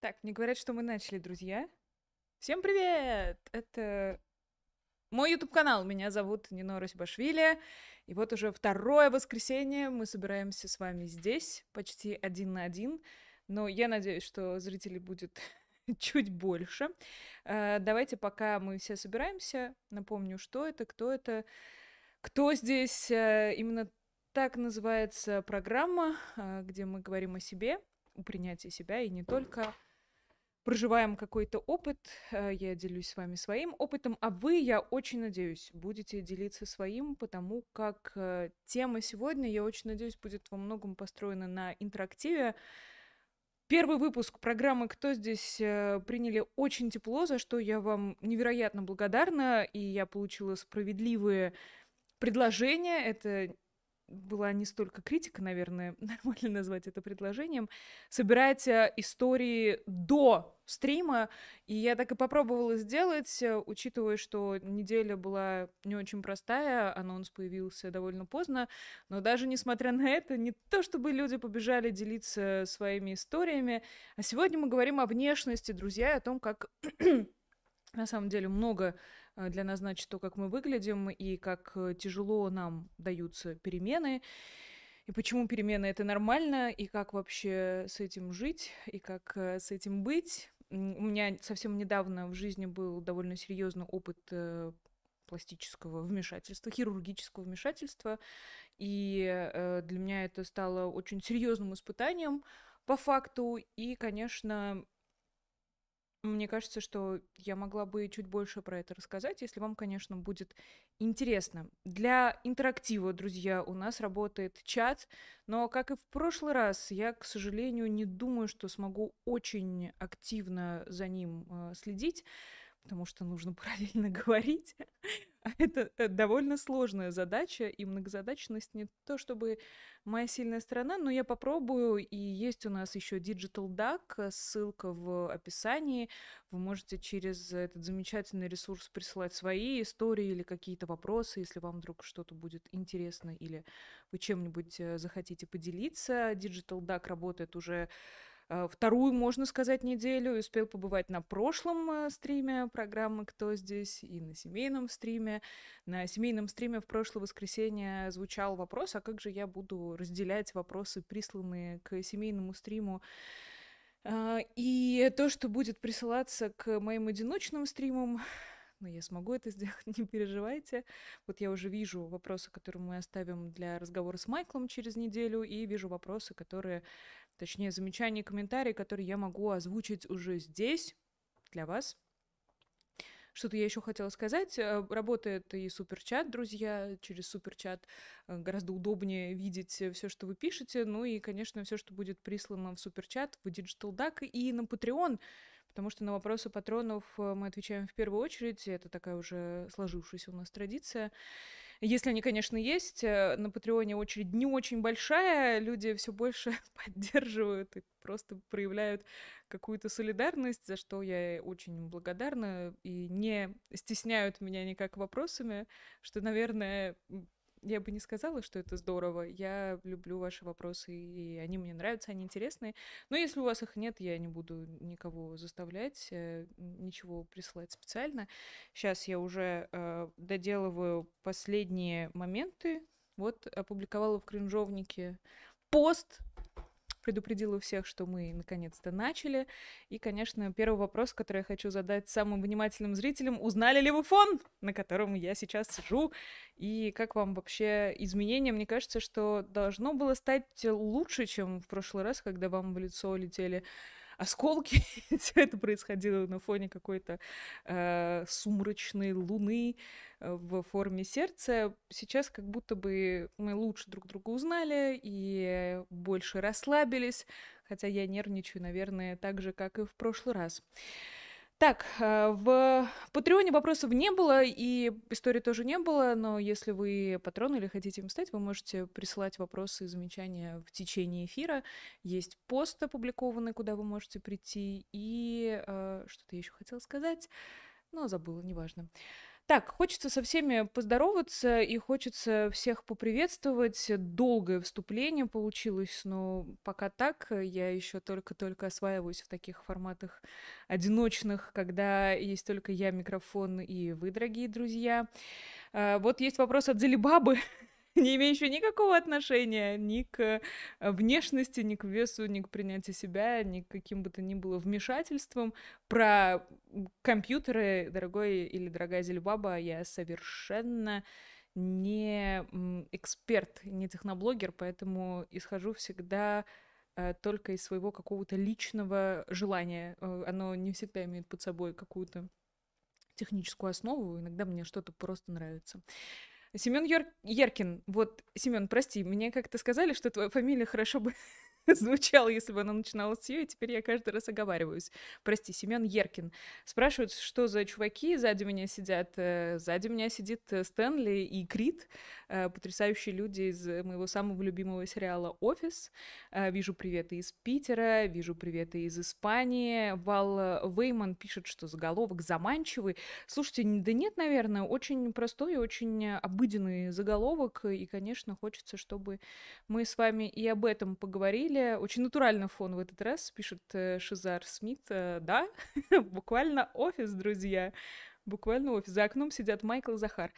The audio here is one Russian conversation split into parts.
Так, мне говорят, что мы начали, друзья. Всем привет! Это мой YouTube-канал. Меня зовут Нино Росебашвили. И вот уже второе воскресенье мы собираемся с вами здесь, почти 1 на 1. Но я надеюсь, что зрителей будет чуть больше. Давайте, пока мы все собираемся, напомню, что это, кто здесь. Именно так называется программа, где мы говорим о себе, о принятии себя и не только. Проживаем какой-то опыт, я делюсь с вами своим опытом, а вы, я очень надеюсь, будете делиться своим, потому как тема сегодня, я очень надеюсь, будет во многом построена на интерактиве. Первый выпуск программы «Кто здесь?» приняли очень тепло, за что я вам невероятно благодарна, и я получила справедливые предложения, это... была не столько критика, наверное, нормально назвать это предложением, собирать истории до стрима, и я так и попробовала сделать, учитывая, что неделя была не очень простая, анонс появился довольно поздно, но даже несмотря на это, не то чтобы люди побежали делиться своими историями, а сегодня мы говорим о внешности, друзья, о том, как на самом деле много... для нас значит то, как мы выглядим и как тяжело нам даются перемены, и почему перемены — это нормально, и как вообще с этим жить, и как с этим быть. У меня совсем недавно в жизни был довольно серьезный опыт пластического вмешательства, хирургического вмешательства, и для меня это стало очень серьезным испытанием по факту, и, конечно... Мне кажется, что я могла бы чуть больше про это рассказать, если вам, конечно, будет интересно. Для интерактива, друзья, у нас работает чат, но, как и в прошлый раз, я, к сожалению, не думаю, что смогу очень активно за ним следить, потому что нужно параллельно говорить. Это довольно сложная задача, и многозадачность не то чтобы моя сильная сторона, но я попробую, и есть у нас еще Digital Duck, ссылка в описании, вы можете через этот замечательный ресурс присылать свои истории или какие-то вопросы, если вам вдруг что-то будет интересно или вы чем-нибудь захотите поделиться. Digital Duck работает уже вторую, можно сказать, неделю, и успел побывать на прошлом стриме программы «Кто здесь?» и на семейном стриме. На семейном стриме в прошлое воскресенье звучал вопрос, а как же я буду разделять вопросы, присланные к семейному стриму, и то, что будет присылаться к моим одиночным стримам. Но я смогу это сделать, не переживайте. Вот я уже вижу вопросы, которые мы оставим для разговора с Майклом через неделю, и вижу вопросы, которые, точнее, замечания и комментарии, которые я могу озвучить уже здесь для вас. Что-то я еще хотела сказать. Работает и суперчат, друзья. Через суперчат гораздо удобнее видеть все, что вы пишете. Ну и, конечно, все, что будет прислано в суперчат, в Digital Duck и на Patreon. Потому что на вопросы патронов мы отвечаем в первую очередь. Это такая уже сложившаяся у нас традиция. Если они, конечно, есть. На Патреоне очередь не очень большая. Люди все больше поддерживают и просто проявляют какую-то солидарность, за что я очень благодарна. И не стесняют меня никак вопросами, что, наверное... Я бы не сказала, что это здорово. Я люблю ваши вопросы, и они мне нравятся, они интересные. Но если у вас их нет, я не буду никого заставлять, ничего присылать специально. Сейчас я уже доделываю последние моменты. Вот, опубликовала в кринжовнике пост, предупредила всех, что мы наконец-то начали. И, конечно, первый вопрос, который я хочу задать самым внимательным зрителям: узнали ли вы фон, на котором я сейчас сижу? И как вам вообще изменения? Мне кажется, что должно было стать лучше, чем в прошлый раз, когда вам в лицо летели осколки. Все это происходило на фоне какой-то сумрачной луны в форме сердца. Сейчас как будто бы мы лучше друг друга узнали и больше расслабились, хотя я нервничаю, наверное, так же, как и в прошлый раз. Так, в Патреоне вопросов не было, и истории тоже не было, но если вы патрон или хотите им стать, вы можете присылать вопросы и замечания в течение эфира. Есть пост опубликованный, куда вы можете прийти, и что-то я еще хотела сказать, но забыла, неважно. Так, хочется со всеми поздороваться и хочется всех поприветствовать. Долгое вступление получилось, но пока так. Я еще только-только осваиваюсь в таких форматах одиночных, когда есть только я, микрофон и вы, дорогие друзья. Вот есть вопрос от Залибабы, не имеющий никакого отношения ни к внешности, ни к весу, ни к принятию себя, ни к каким бы то ни было вмешательствам. Про компьютеры, дорогой или дорогая Зельбаба, я совершенно не эксперт, не техноблогер, поэтому исхожу всегда только из своего какого-то личного желания. Оно не всегда имеет под собой какую-то техническую основу, иногда мне что-то просто нравится. Семен Еркин. Вот, Семен, прости, мне как-то сказали, что твоя фамилия хорошо бы звучала, если бы она начиналась с её, и теперь я каждый раз оговариваюсь. Прости, Семен Еркин. Спрашивают, что за чуваки сзади меня сидят. Сзади меня сидит Стэнли и Крид, потрясающие люди из моего самого любимого сериала «Офис». Вижу приветы из Питера, вижу приветы из Испании. Вал Вейман пишет, что заголовок заманчивый. Слушайте, да нет, наверное, очень простой, очень обыденный заголовок, и, конечно, хочется, чтобы мы с вами и об этом поговорили. Очень натуральный фон в этот раз, пишет Шизар Смит. Да, буквально офис, друзья. Буквально офис. За окном сидят Майкл Захар.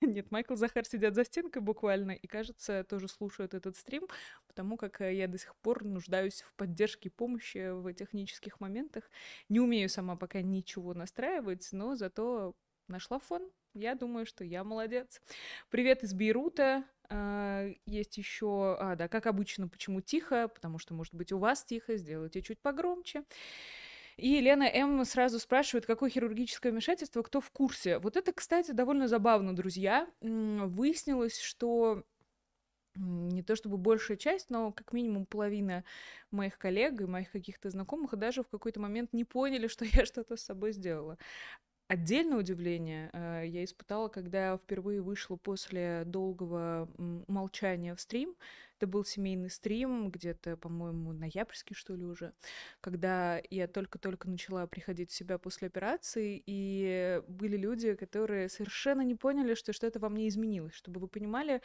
Нет, Майкл Захар сидят за стенкой буквально и, кажется, тоже слушают этот стрим, потому как я до сих пор нуждаюсь в поддержке, помощи в технических моментах. Не умею сама пока ничего настраивать, но зато нашла фон. Я думаю, что я молодец. Привет из Бейрута. Есть еще, да, как обычно, почему тихо, потому что, может быть, у вас тихо, сделайте чуть погромче. И Лена М. сразу спрашивает, какое хирургическое вмешательство, кто в курсе. Вот это, кстати, довольно забавно, друзья. Выяснилось, что не то чтобы большая часть, но как минимум половина моих коллег и моих каких-то знакомых даже в какой-то момент не поняли, что я что-то с собой сделала. Отдельное удивление я испытала, когда впервые вышла после долгого молчания в стрим. Это был семейный стрим, где-то, по-моему, ноябрьский, что ли, уже, когда я только-только начала приходить в себя после операции, и были люди, которые совершенно не поняли, что что-то во мне изменилось. Чтобы вы понимали,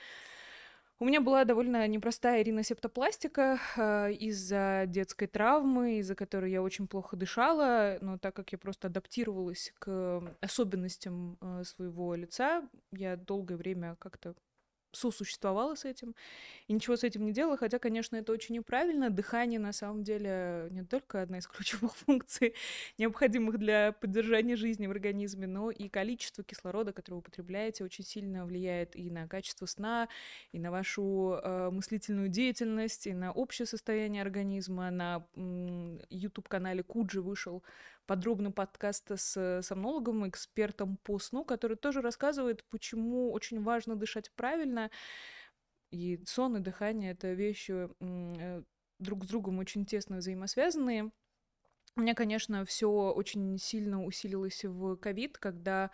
у меня была довольно непростая риносептопластика из-за детской травмы, из-за которой я очень плохо дышала, но так как я просто адаптировалась к особенностям своего лица, я долгое время как-то сосуществовала с этим и ничего с этим не делала, хотя, конечно, это очень неправильно. Дыхание, на самом деле, не только одна из ключевых функций, необходимых для поддержания жизни в организме, но и количество кислорода, которое вы употребляете, очень сильно влияет и на качество сна, и на вашу мыслительную деятельность, и на общее состояние организма. На YouTube-канале Куджи вышел подробный подкаст с сомнологом, экспертом по сну, который тоже рассказывает, почему очень важно дышать правильно. И сон, и дыхание — это вещи друг с другом очень тесно взаимосвязанные. У меня, конечно, все очень сильно усилилось в ковид, когда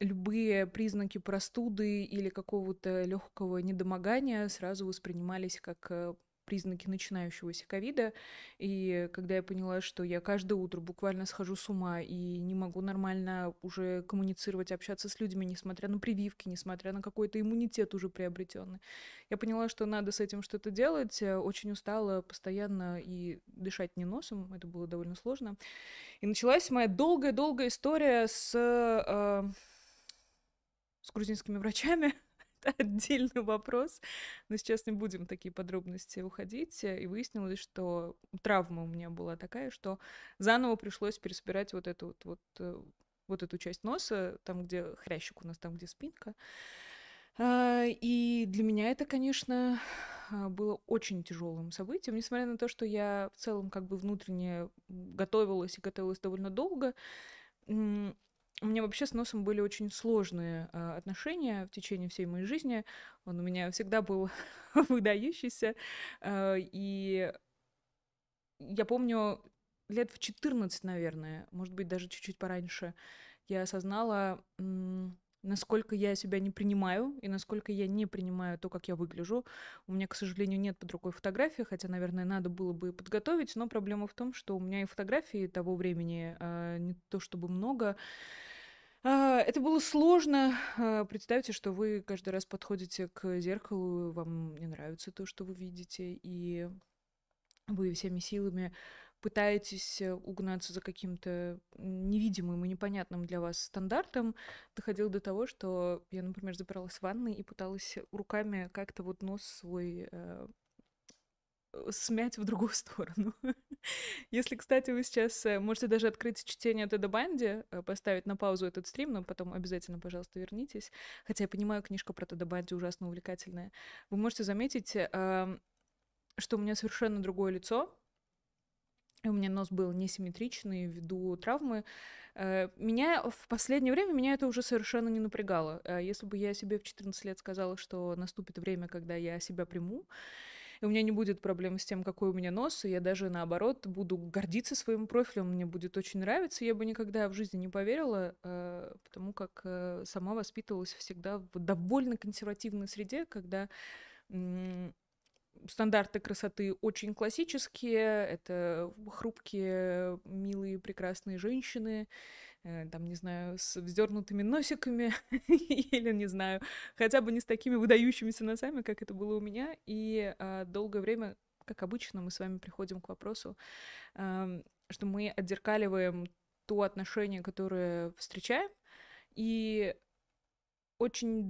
любые признаки простуды или какого-то легкого недомогания сразу воспринимались как признаки начинающегося ковида, и когда я поняла, что я каждое утро буквально схожу с ума и не могу нормально уже коммуницировать, общаться с людьми, несмотря на прививки, несмотря на какой-то иммунитет уже приобретенный, я поняла, что надо с этим что-то делать. Очень устала постоянно и дышать не носом, это было довольно сложно, и началась моя долгая-долгая история с грузинскими врачами. Отдельный вопрос, но сейчас не будем в такие подробности уходить. И выяснилось, что травма у меня была такая, что заново пришлось пересобирать вот эту часть носа, там, где хрящик у нас, там, где спинка. И для меня это, конечно, было очень тяжелым событием, несмотря на то, что я в целом как бы внутренне готовилась довольно долго. У меня вообще с носом были очень сложные отношения в течение всей моей жизни. Он у меня всегда был выдающийся. И я помню, лет в 14, наверное, может быть, даже чуть-чуть пораньше, я осознала, насколько я себя не принимаю и насколько я не принимаю то, как я выгляжу. У меня, к сожалению, нет под рукой фотографии, хотя, наверное, надо было бы подготовить, но проблема в том, что у меня и фотографии того времени не то чтобы много, Это было сложно. Представьте, что вы каждый раз подходите к зеркалу, вам не нравится то, что вы видите, и вы всеми силами пытаетесь угнаться за каким-то невидимым и непонятным для вас стандартом, доходило до того, что я, например, запиралась в ванной и пыталась руками как-то вот нос свой смять в другую сторону. Если, кстати, вы сейчас можете даже открыть чтение Теда Банди, поставить на паузу этот стрим, но потом обязательно, пожалуйста, вернитесь. Хотя я понимаю, книжка про Теда Банди ужасно увлекательная. Вы можете заметить, что у меня совершенно другое лицо. У меня нос был несимметричный ввиду травмы. Меня в последнее время это уже совершенно не напрягало. Если бы я себе в 14 лет сказала, что наступит время, когда я себя приму, и у меня не будет проблем с тем, какой у меня нос, и я даже, наоборот, буду гордиться своим профилем, мне будет очень нравиться. Я бы никогда в жизни не поверила, потому как сама воспитывалась всегда в довольно консервативной среде, когда стандарты красоты очень классические, это хрупкие, милые, прекрасные женщины, там, не знаю, с вздернутыми носиками, или, не знаю, хотя бы не с такими выдающимися носами, как это было у меня, и долгое время, как обычно, мы с вами приходим к вопросу, что мы отзеркаливаем то отношение, которое встречаем, и очень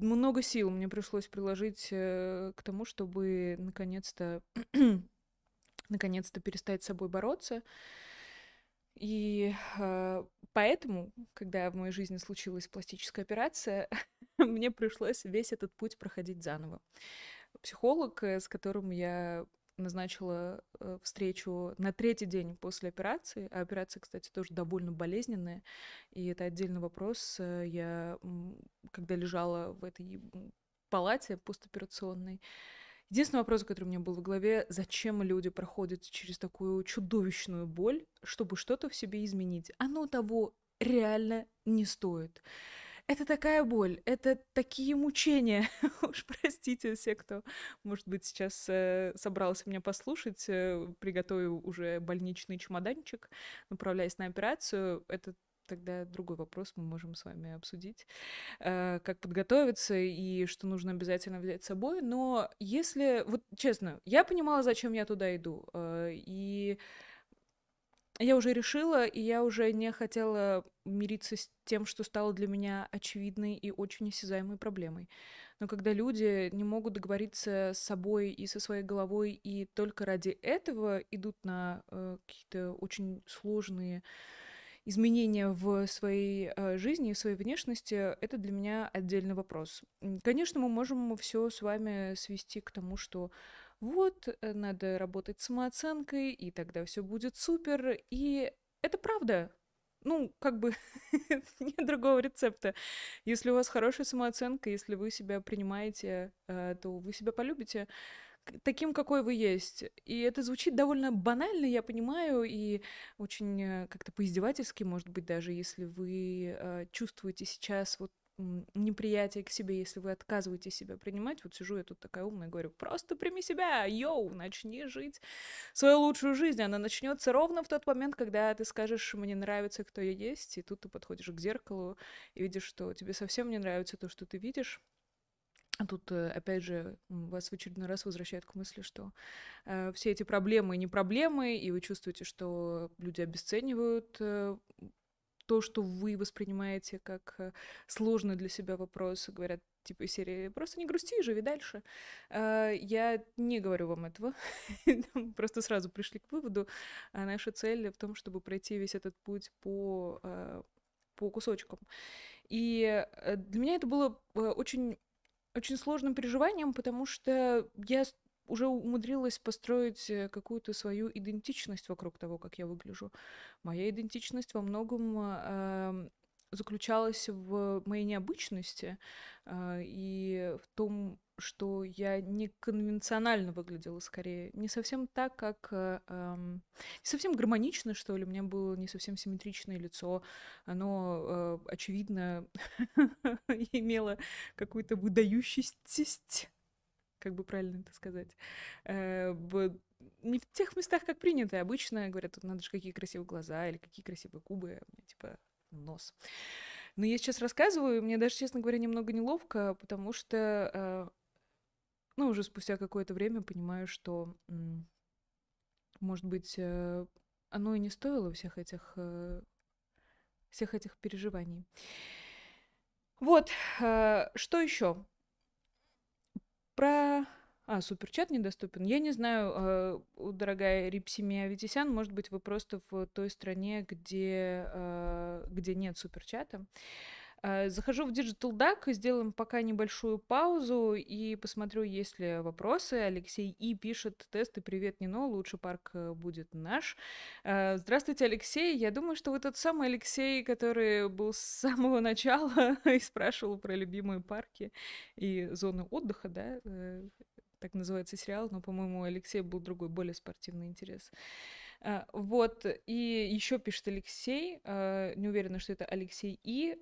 много сил мне пришлось приложить к тому, чтобы наконец-то перестать с собой бороться. И поэтому, когда в моей жизни случилась пластическая операция, мне пришлось весь этот путь проходить заново. Психолог, с которым я назначила встречу на третий день после операции. А операция, кстати, тоже довольно болезненная. И это отдельный вопрос. Я, когда лежала в этой палате постоперационной, единственный вопрос, который у меня был в голове, зачем люди проходят через такую чудовищную боль, чтобы что-то в себе изменить? Оно того реально не стоит. Это такая боль, это такие мучения. Уж простите все, кто, может быть, сейчас собрался меня послушать, приготовил уже больничный чемоданчик, направляясь на операцию. Это тогда другой вопрос, мы можем с вами обсудить, как подготовиться и что нужно обязательно взять с собой. Но если, вот честно, я понимала, зачем я туда иду, и я уже решила, и я уже не хотела мириться с тем, что стало для меня очевидной и очень осязаемой проблемой. Но когда люди не могут договориться с собой и со своей головой, и только ради этого идут на какие-то очень сложные изменения в своей жизни и в своей внешности, это для меня отдельный вопрос. Конечно, мы можем все с вами свести к тому, что вот, надо работать с самооценкой, и тогда все будет супер. И это правда. Ну, как бы нет другого рецепта. Если у вас хорошая самооценка, если вы себя принимаете, то вы себя полюбите таким, какой вы есть. И это звучит довольно банально, я понимаю, и очень как-то поиздевательски, может быть, даже если вы чувствуете сейчас вот неприятие к себе, если вы отказываетесь себя принимать. Вот сижу я тут такая умная, говорю, просто прими себя, йоу, начни жить свою лучшую жизнь. Она начнется ровно в тот момент, когда ты скажешь, мне нравится, кто я есть, и тут ты подходишь к зеркалу и видишь, что тебе совсем не нравится то, что ты видишь. А тут, опять же, вас в очередной раз возвращают к мысли, что все эти проблемы не проблемы, и вы чувствуете, что люди обесценивают то, что вы воспринимаете как сложный для себя вопрос, говорят, типа, из серии «просто не грусти, живи дальше». Я не говорю вам этого, просто сразу пришли к выводу. Наша цель в том, чтобы пройти весь этот путь по кусочкам. И для меня это было очень, очень сложным переживанием, потому что я уже умудрилась построить какую-то свою идентичность вокруг того, как я выгляжу. Моя идентичность во многом заключалась в моей необычности и в том, что я неконвенционально выглядела скорее. Не совсем так, как... не совсем гармонично, что ли. У меня было не совсем симметричное лицо. Оно, очевидно, имело какую-то выдающуюся, как бы правильно это сказать, не в тех местах, как принято. Обычно говорят, тут надо же какие красивые глаза или какие красивые губы, у меня типа нос. Но я сейчас рассказываю, мне даже, честно говоря, немного неловко, потому что, ну, уже спустя какое-то время понимаю, что, может быть, оно и не стоило всех этих переживаний. Вот, что еще? Суперчат недоступен. Я не знаю, дорогая Рипсимия Витисян, может быть, вы просто в той стране, где нет суперчата. Захожу в Digital Duck, сделаем пока небольшую паузу и посмотрю, есть ли вопросы. Алексей И. пишет: тесты, привет, Нино, лучший парк будет наш. Здравствуйте, Алексей. Я думаю, что вы тот самый Алексей, который был с самого начала и спрашивал про любимые парки и зоны отдыха, да? Так называется сериал, но, по-моему, у Алексея был другой, более спортивный интерес. Вот, и еще пишет Алексей, не уверена, что это Алексей И,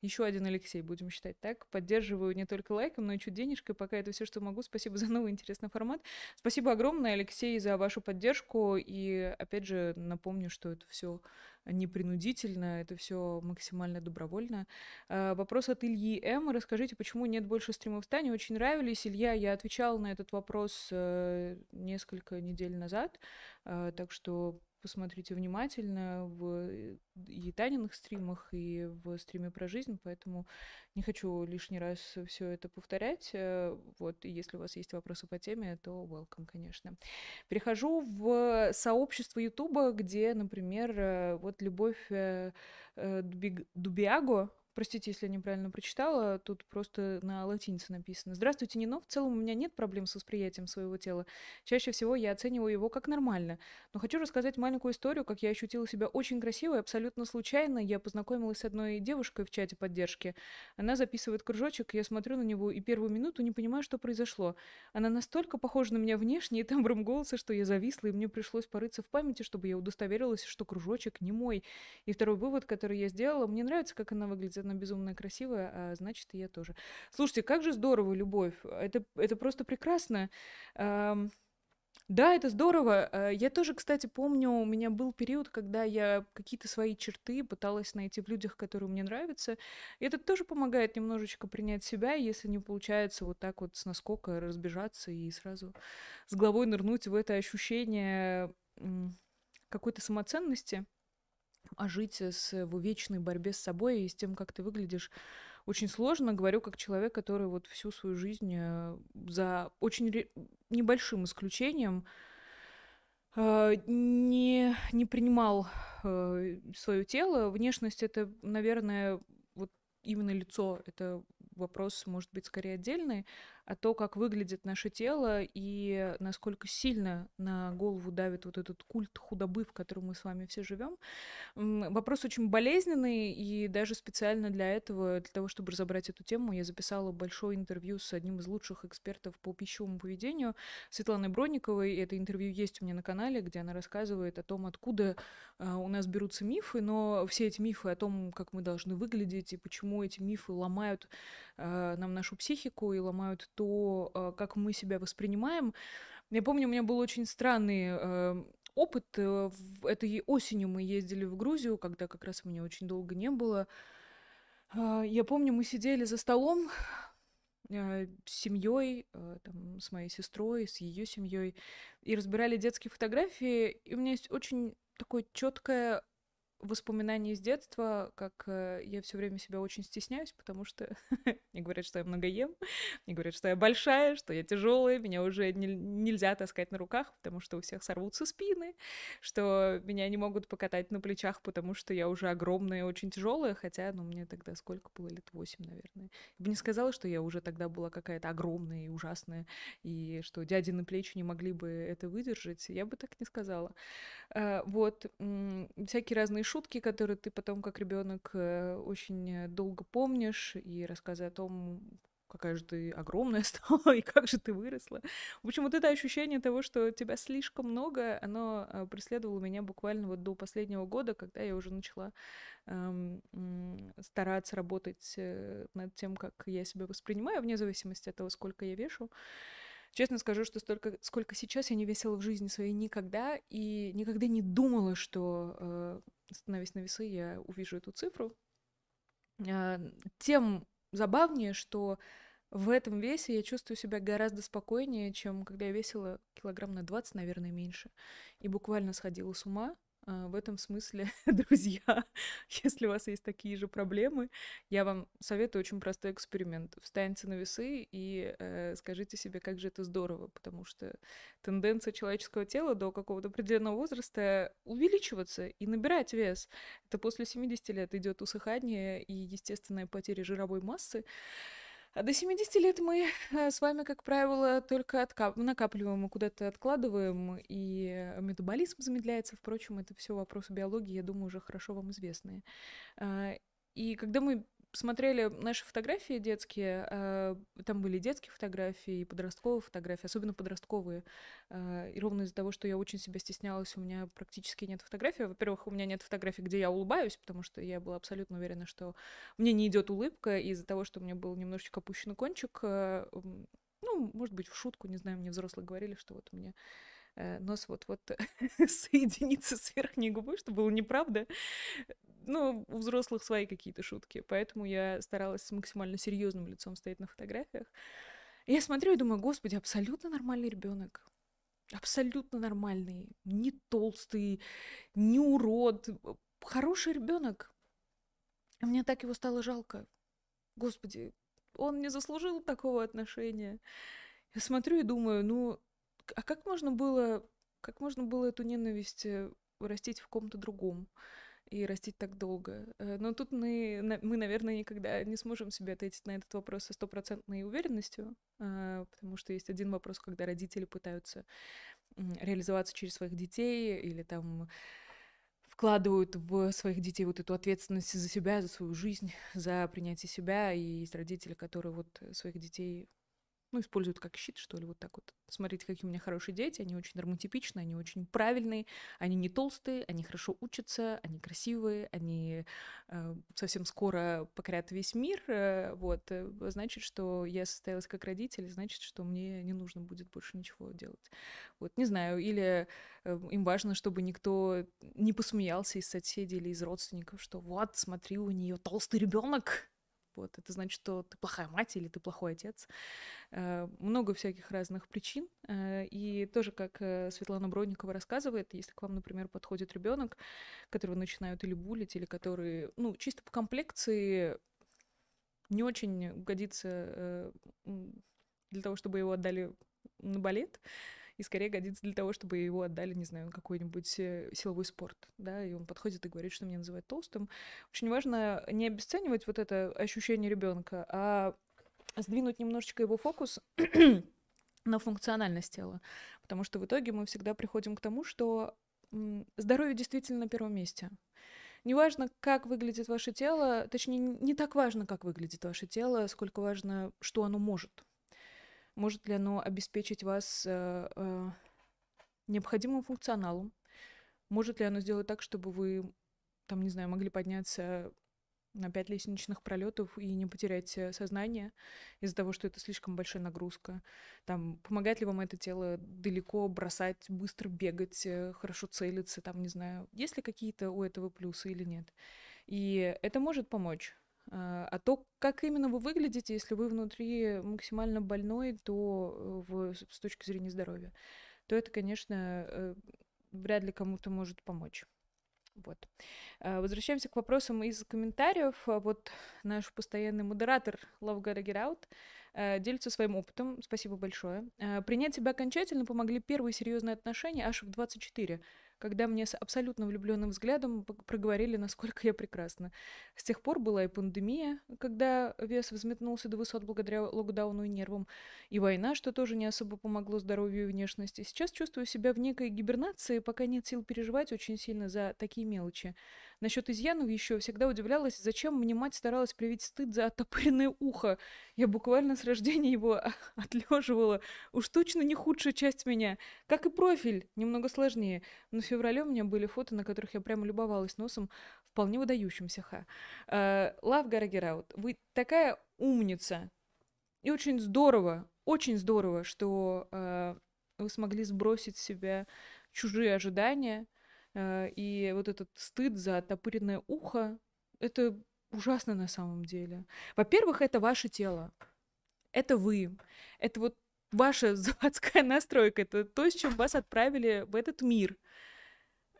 еще один Алексей, будем считать так. Поддерживаю не только лайком, но и чуть денежкой, пока это все, что могу. Спасибо за новый интересный формат. Спасибо огромное, Алексей, за вашу поддержку. И опять же напомню, что это все непринудительно, это все максимально добровольно. Вопрос от Ильи М. Расскажите, почему нет больше стримов в Тане? Очень нравились, Илья, я отвечала на этот вопрос несколько недель назад, так что посмотрите внимательно в и Таниных стримах, и в стриме про жизнь, поэтому не хочу лишний раз все это повторять. Вот, и если у вас есть вопросы по теме, то welcome, конечно. Перехожу в сообщество Ютуба, где, например, вот Любовь Дубиаго, простите, если я неправильно прочитала, тут просто на латинице написано. Здравствуйте, Нино. В целом у меня нет проблем с восприятием своего тела. Чаще всего я оцениваю его как нормально. Но хочу рассказать маленькую историю, как я ощутила себя очень красивой. Абсолютно случайно я познакомилась с одной девушкой в чате поддержки. Она записывает кружочек, я смотрю на него и первую минуту не понимаю, что произошло. Она настолько похожа на меня внешне и тембром голоса, что я зависла, и мне пришлось порыться в памяти, чтобы я удостоверилась, что кружочек не мой. И второй вывод, который я сделала: мне нравится, как она выглядит. Она безумно красивая, а значит, и я тоже. Слушайте, как же здорово, Любовь. Это просто прекрасно. Да, это здорово. Я тоже, кстати, помню, у меня был период, когда я какие-то свои черты пыталась найти в людях, которые мне нравятся. И это тоже помогает немножечко принять себя, если не получается вот так вот с наскока разбежаться и сразу с головой нырнуть в это ощущение какой-то самоценности. А жить в вечной борьбе с собой и с тем, как ты выглядишь, очень сложно. Говорю как человек, который вот всю свою жизнь за очень небольшим исключением не принимал свое тело. Внешность — это, наверное, вот именно лицо. Это вопрос, может быть, скорее отдельный. А то, как выглядит наше тело и насколько сильно на голову давит вот этот культ худобы, в котором мы с вами все живем. Вопрос очень болезненный, и даже специально для этого, для того, чтобы разобрать эту тему, я записала большое интервью с одним из лучших экспертов по пищевому поведению, Светланой Бронниковой. Это интервью есть у меня на канале, где она рассказывает о том, откуда у нас берутся мифы, но все эти мифы о том, как мы должны выглядеть, и почему эти мифы ломают нам нашу психику и ломают то, как мы себя воспринимаем. Я помню, у меня был очень странный опыт. Этой осенью мы ездили в Грузию, когда как раз меня очень долго не было. Я помню, мы сидели за столом с семьей, с моей сестрой, с ее семьей, и разбирали детские фотографии. И у меня есть очень такое четкое воспоминания из детства, как я все время себя очень стесняюсь, потому что мне говорят, что я много ем, мне говорят, что я большая, что я тяжелая, меня уже нельзя таскать на руках, потому что у всех сорвутся спины, что меня не могут покатать на плечах, потому что я уже огромная и очень тяжелая, хотя, ну, мне тогда сколько было, лет 8, наверное. Я бы не сказала, что я уже тогда была какая-то огромная и ужасная, и что дяди на плечи не могли бы это выдержать, я бы так не сказала. Вот, всякие разные шутки, которые ты потом, как ребенок, очень долго помнишь, и рассказы о том, какая же ты огромная стала, и как же ты выросла. В общем, вот это ощущение того, что тебя слишком много, оно преследовало меня буквально вот до последнего года, когда я уже начала стараться работать над тем, как я себя воспринимаю, вне зависимости от того, сколько я вешу. Честно скажу, что столько, сколько сейчас, я не весила в жизни своей никогда, и никогда не думала, что, становясь на весы, я увижу эту цифру. тем забавнее, что в этом весе я чувствую себя гораздо спокойнее, чем когда я весила килограмм на 20, наверное, меньше. И буквально сходила с ума. В этом смысле, друзья, если у вас есть такие же проблемы, я вам советую очень простой эксперимент. Встаньте на весы и скажите себе, как же это здорово, потому что тенденция человеческого тела до какого-то определенного возраста увеличиваться и набирать вес. Это после 70 лет идет усыхание и естественная потеря жировой массы. А до 70 лет мы с вами, как правило, только накапливаем и куда-то откладываем, и метаболизм замедляется. Впрочем, это все вопросы биологии, я думаю, уже хорошо вам известные. И когда мы смотрели наши фотографии детские, там были детские фотографии и подростковые фотографии, особенно подростковые. И ровно из-за того, что я очень себя стеснялась, у меня практически нет фотографий. Во-первых, у меня нет фотографий, где я улыбаюсь, потому что я была абсолютно уверена, что мне не идет улыбка из-за того, что у меня был немножечко опущенный кончик. Ну, может быть, в шутку, не знаю, мне взрослые говорили, что вот у меня нос вот-вот соединится с верхней губой, что было неправда. Ну, у взрослых свои какие-то шутки, поэтому я старалась с максимально серьезным лицом стоять на фотографиях. И я смотрю и думаю, господи, абсолютно нормальный ребенок, абсолютно нормальный, не толстый, не урод, хороший ребенок. Мне так его стало жалко. Господи, он не заслужил такого отношения. Я смотрю и думаю, ну, а как можно было эту ненависть растить в ком-то другом? И растить так долго. Но тут мы, наверное, никогда не сможем себе ответить на этот вопрос со стопроцентной уверенностью, потому что есть один вопрос, когда родители пытаются реализоваться через своих детей или там вкладывают в своих детей вот эту ответственность за себя, за свою жизнь, за принятие себя. И есть родители, которые вот своих детей... ну, используют как щит, что ли, вот так вот. Смотрите, какие у меня хорошие дети, они очень нормотипичные, они очень правильные, они не толстые, они хорошо учатся, они красивые, они совсем скоро покорят весь мир, вот. Значит, что я состоялась как родитель, значит, что мне не нужно будет больше ничего делать. Вот, не знаю, или им важно, чтобы никто не посмеялся из соседей или из родственников, что вот, смотри, у нее толстый ребенок. Вот, это значит, что ты плохая мать или ты плохой отец. Много всяких разных причин. И тоже, как Светлана Бронникова рассказывает, если к вам, например, подходит ребенок, которого начинают или булить, или который, ну, чисто по комплекции не очень годится для того, чтобы его отдали на балет, и скорее годится для того, чтобы его отдали, не знаю, какой-нибудь силовой спорт, да, и он подходит и говорит, что меня называют толстым. Очень важно не обесценивать вот это ощущение ребенка, а сдвинуть немножечко его фокус на функциональность тела, потому что в итоге мы всегда приходим к тому, что здоровье действительно на первом месте. Неважно, как выглядит ваше тело, точнее, не так важно, как выглядит ваше тело, сколько важно, что оно может. Может ли оно обеспечить вас необходимым функционалом? Может ли оно сделать так, чтобы вы, там, не знаю, могли подняться на 5 лестничных пролетов и не потерять сознание из-за того, что это слишком большая нагрузка? Там, помогает ли вам это тело далеко бросать, быстро бегать, хорошо целиться, там, не знаю, есть ли какие-то у этого плюсы или нет? И это может помочь. А то, как именно вы выглядите, если вы внутри максимально больной, то с точки зрения здоровья, то это, конечно, вряд ли кому-то может помочь. Вот. Возвращаемся к вопросам из комментариев. Вот наш постоянный модератор Love Gotta Get Out делится своим опытом. Спасибо большое. Принять себя окончательно помогли первые серьезные отношения аж в 24. Когда мне с абсолютно влюбленным взглядом проговорили, насколько я прекрасна. С тех пор была и пандемия, когда вес взметнулся до высот благодаря локдауну и нервам, и война, что тоже не особо помогло здоровью и внешности. Сейчас чувствую себя в некой гибернации, пока нет сил переживать очень сильно за такие мелочи. Насчет изъянов еще всегда удивлялась, зачем мне мать старалась привить стыд за оттопыренное ухо. Я буквально с рождения его отлеживала. Уж точно не худшая часть меня. Как и профиль, немного сложнее. Но в феврале у меня были фото, на которых я прямо любовалась носом, вполне выдающимся. Love Gotta Get Out. Вы такая умница. И очень здорово, что вы смогли сбросить с себя чужие ожидания. И вот этот стыд за оттопыренное ухо, это ужасно на самом деле. Во-первых, это ваше тело, это вы, это вот ваша заводская настройка, это то, с чем вас отправили в этот мир.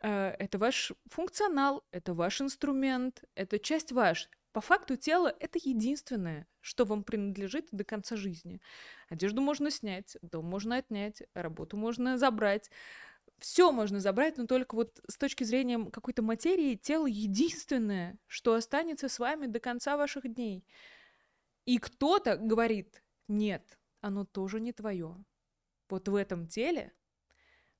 Это ваш функционал, это ваш инструмент, это часть ваша. По факту тело — это единственное, что вам принадлежит до конца жизни. Одежду можно снять, дом можно отнять, работу можно забрать. Все можно забрать, но только вот с точки зрения какой-то материи тело единственное, что останется с вами до конца ваших дней. И кто-то говорит: нет, оно тоже не твое. Вот в этом теле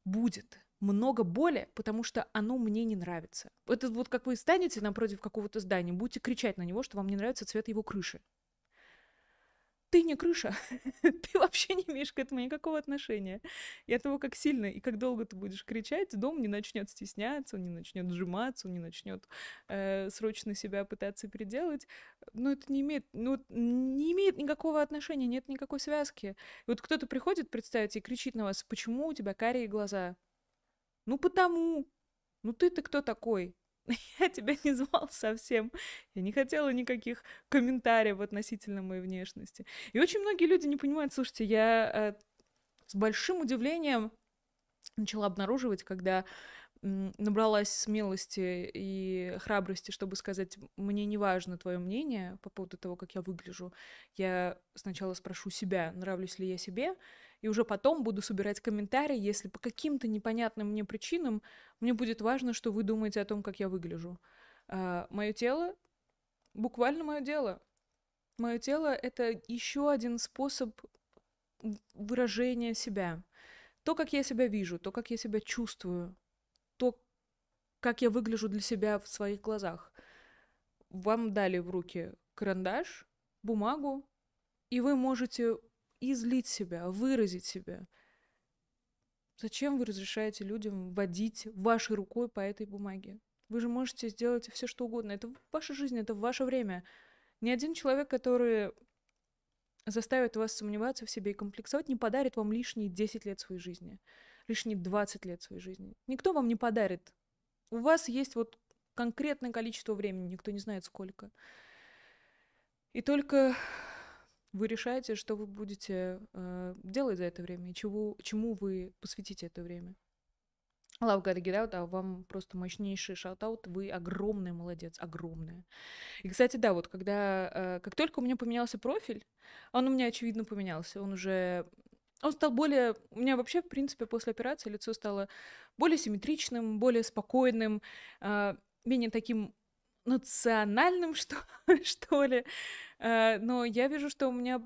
будет много боли, потому что оно мне не нравится. Это вот как вы станете напротив какого-то здания, будете кричать на него, что вам не нравится цвет его крыши. Ты не крыша, ты вообще не имеешь к этому никакого отношения. И от того, как сильно и как долго ты будешь кричать, дом не начнет стесняться, он не начнет сжиматься, он не начнет срочно себя пытаться переделать. Но это не имеет никакого отношения, нет никакой связки. И вот кто-то приходит, представьте, и кричит на вас: почему у тебя карие глаза? Ну потому, ну ты-то кто такой? Я тебя не звал совсем. Я не хотела никаких комментариев относительно моей внешности. И очень многие люди не понимают. Слушайте, я с большим удивлением начала обнаруживать, когда набралась смелости и храбрости, чтобы сказать: мне не важно твое мнение по поводу того, как я выгляжу. Я сначала спрошу себя, нравлюсь ли я себе, и уже потом буду собирать комментарии, если по каким-то непонятным мне причинам мне будет важно, что вы думаете о том, как я выгляжу. Мое тело, буквально мое дело. Мое тело — это еще один способ выражения себя. То, как я себя вижу, то, как я себя чувствую, то, как я выгляжу для себя в своих глазах. Вам дали в руки карандаш, бумагу, и вы можете излить себя, выразить себя. Зачем вы разрешаете людям водить вашей рукой по этой бумаге? Вы же можете сделать все, что угодно. Это ваша жизнь, это ваше время. Ни один человек, который заставит вас сомневаться в себе и комплексовать, не подарит вам лишние 10 лет своей жизни. Лишние 20 лет своей жизни. Никто вам не подарит. У вас есть вот конкретное количество времени, никто не знает сколько. И только вы решаете, что вы будете делать за это время и чему вы посвятите это время. Love gotta get out, а вам просто мощнейший шаут-аут. Вы огромный молодец, огромная. И, кстати, да, вот когда... как только у меня поменялся профиль, он у меня, очевидно, поменялся. Он стал более... У меня вообще, в принципе, после операции лицо стало более симметричным, более спокойным, менее таким национальным, что ли. Но я вижу, что у меня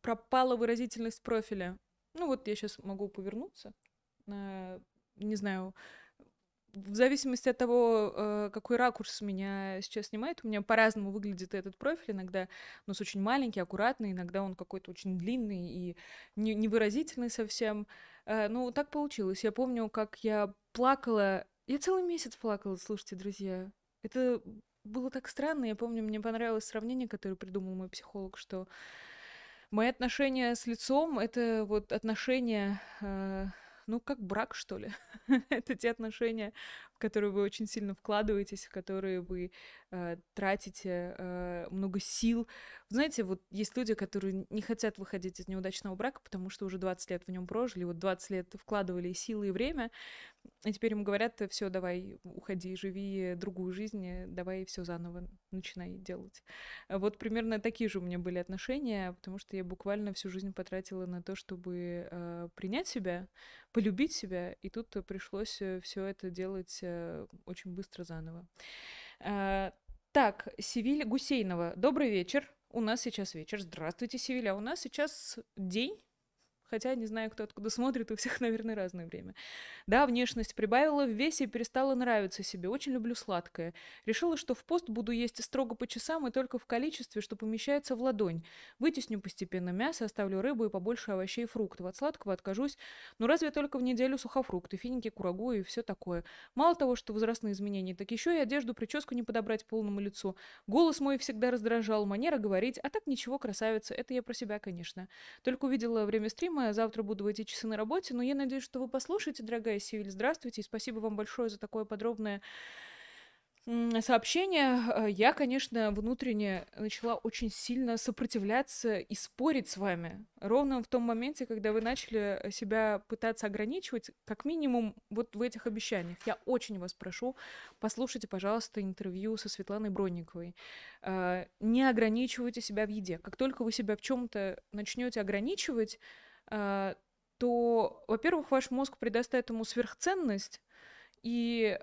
пропала выразительность профиля. Ну вот я сейчас могу повернуться. Не знаю, в зависимости от того, какой ракурс меня сейчас снимает, у меня по-разному выглядит этот профиль. Иногда нос очень маленький, аккуратный, иногда он какой-то очень длинный и невыразительный совсем. Ну, так получилось. Я помню, как я плакала. Я целый месяц плакала, слушайте, друзья. Это было так странно. Я помню, мне понравилось сравнение, которое придумал мой психолог, что мои отношения с лицом — это вот отношения... ну, как брак, что ли. Это те отношения, в которые вы очень сильно вкладываетесь, в которые вы тратите много сил. Знаете, вот есть люди, которые не хотят выходить из неудачного брака, потому что уже 20 лет в нем прожили, вот 20 лет вкладывали силы и время, и теперь им говорят: все, давай, уходи, живи другую жизнь, давай все заново начинай делать. Вот примерно такие же у меня были отношения, потому что я буквально всю жизнь потратила на то, чтобы принять себя, полюбить себя, и тут пришлось все это делать очень быстро заново. Так, Севиля Гусейнова. Добрый вечер. У нас сейчас вечер. Здравствуйте, Севиля. У нас сейчас день. Хотя не знаю, кто откуда смотрит, у всех, наверное, разное время. Да, внешность прибавила в весе и перестала нравиться себе. Очень люблю сладкое. Решила, что в пост буду есть строго по часам и только в количестве, что помещается в ладонь. Вытесню постепенно мясо, оставлю рыбу и побольше овощей и фруктов. От сладкого откажусь, но разве только в неделю сухофрукты, финики, курагу и все такое. Мало того, что возрастные изменения, так еще и одежду, прическу не подобрать полному лицу. Голос мой всегда раздражал, манера говорить, а так ничего, красавица. Это я про себя, конечно. Только увидела время стрима, завтра буду в эти часы на работе, но я надеюсь, что вы послушаете, дорогая Севиль. Здравствуйте, и спасибо вам большое за такое подробное сообщения, я, конечно, внутренне начала очень сильно сопротивляться и спорить с вами. Ровно в том моменте, когда вы начали себя пытаться ограничивать, как минимум, вот в этих обещаниях. Я очень вас прошу, послушайте, пожалуйста, интервью со Светланой Бронниковой. Не ограничивайте себя в еде. Как только вы себя в чем-то начнете ограничивать, то, во-первых, ваш мозг придаст этому сверхценность, и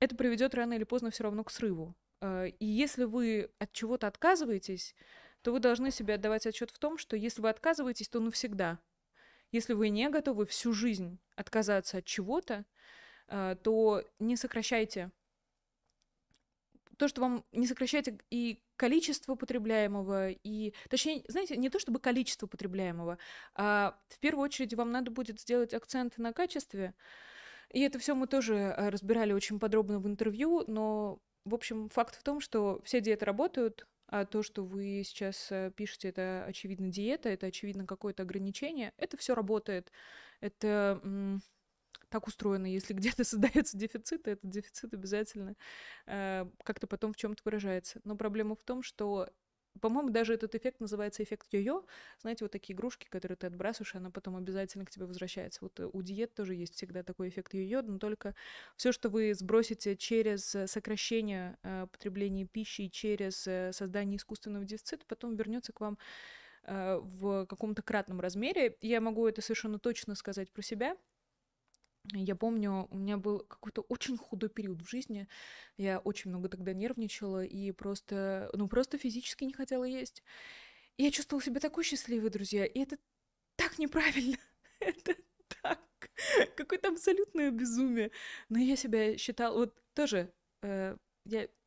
это приведет рано или поздно все равно к срыву. И если вы от чего-то отказываетесь, то вы должны себе отдавать отчет в том, что если вы отказываетесь, то навсегда. Если вы не готовы всю жизнь отказаться от чего-то, то не сокращайте. То, что вам не сокращайте и количество потребляемого, и... Точнее, знаете, не то чтобы количество потребляемого, а в первую очередь вам надо будет сделать акцент на качестве. И это все мы тоже разбирали очень подробно в интервью, но, в общем, факт в том, что все диеты работают, а то, что вы сейчас пишете, это, очевидно, диета, это, очевидно, какое-то ограничение, это все работает. Это так устроено, если где-то создается дефицит, этот дефицит обязательно как-то потом в чем-то выражается. Но проблема в том, что, по-моему, даже этот эффект называется эффект йо-йо. Знаете, вот такие игрушки, которые ты отбрасываешь, она потом обязательно к тебе возвращается. Вот у диет тоже есть всегда такой эффект йо-йо, но только все, что вы сбросите через сокращение потребления пищи и через создание искусственного дефицита, потом вернется к вам в каком-то кратном размере. Я могу это совершенно точно сказать про себя. Я помню, у меня был какой-то очень худой период в жизни, я очень много тогда нервничала и просто, просто физически не хотела есть. И я чувствовала себя такой счастливой, друзья, и это так неправильно, это так, какое-то абсолютное безумие. Но я себя считала, вот тоже, я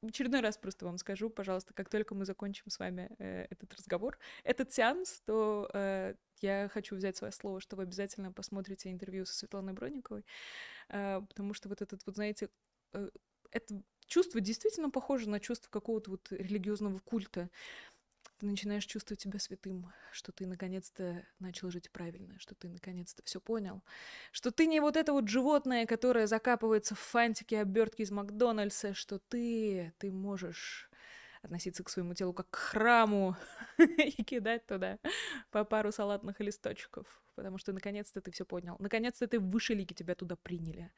в очередной раз просто вам скажу, пожалуйста, как только мы закончим с вами этот разговор, этот сеанс, то... Я хочу взять свое слово, что вы обязательно посмотрите интервью со Светланой Бронниковой, потому что вот этот, вот знаете, это чувство действительно похоже на чувство какого-то вот религиозного культа. Ты начинаешь чувствовать себя святым, что ты наконец-то начал жить правильно, что ты наконец-то все понял, что ты не вот это вот животное, которое закапывается в фантики, обертки из Макдональдса, что ты можешь... относиться к своему телу как к храму и кидать туда по пару салатных листочков, потому что наконец-то ты все понял, наконец-то ты в высшей лиге, тебя туда приняли,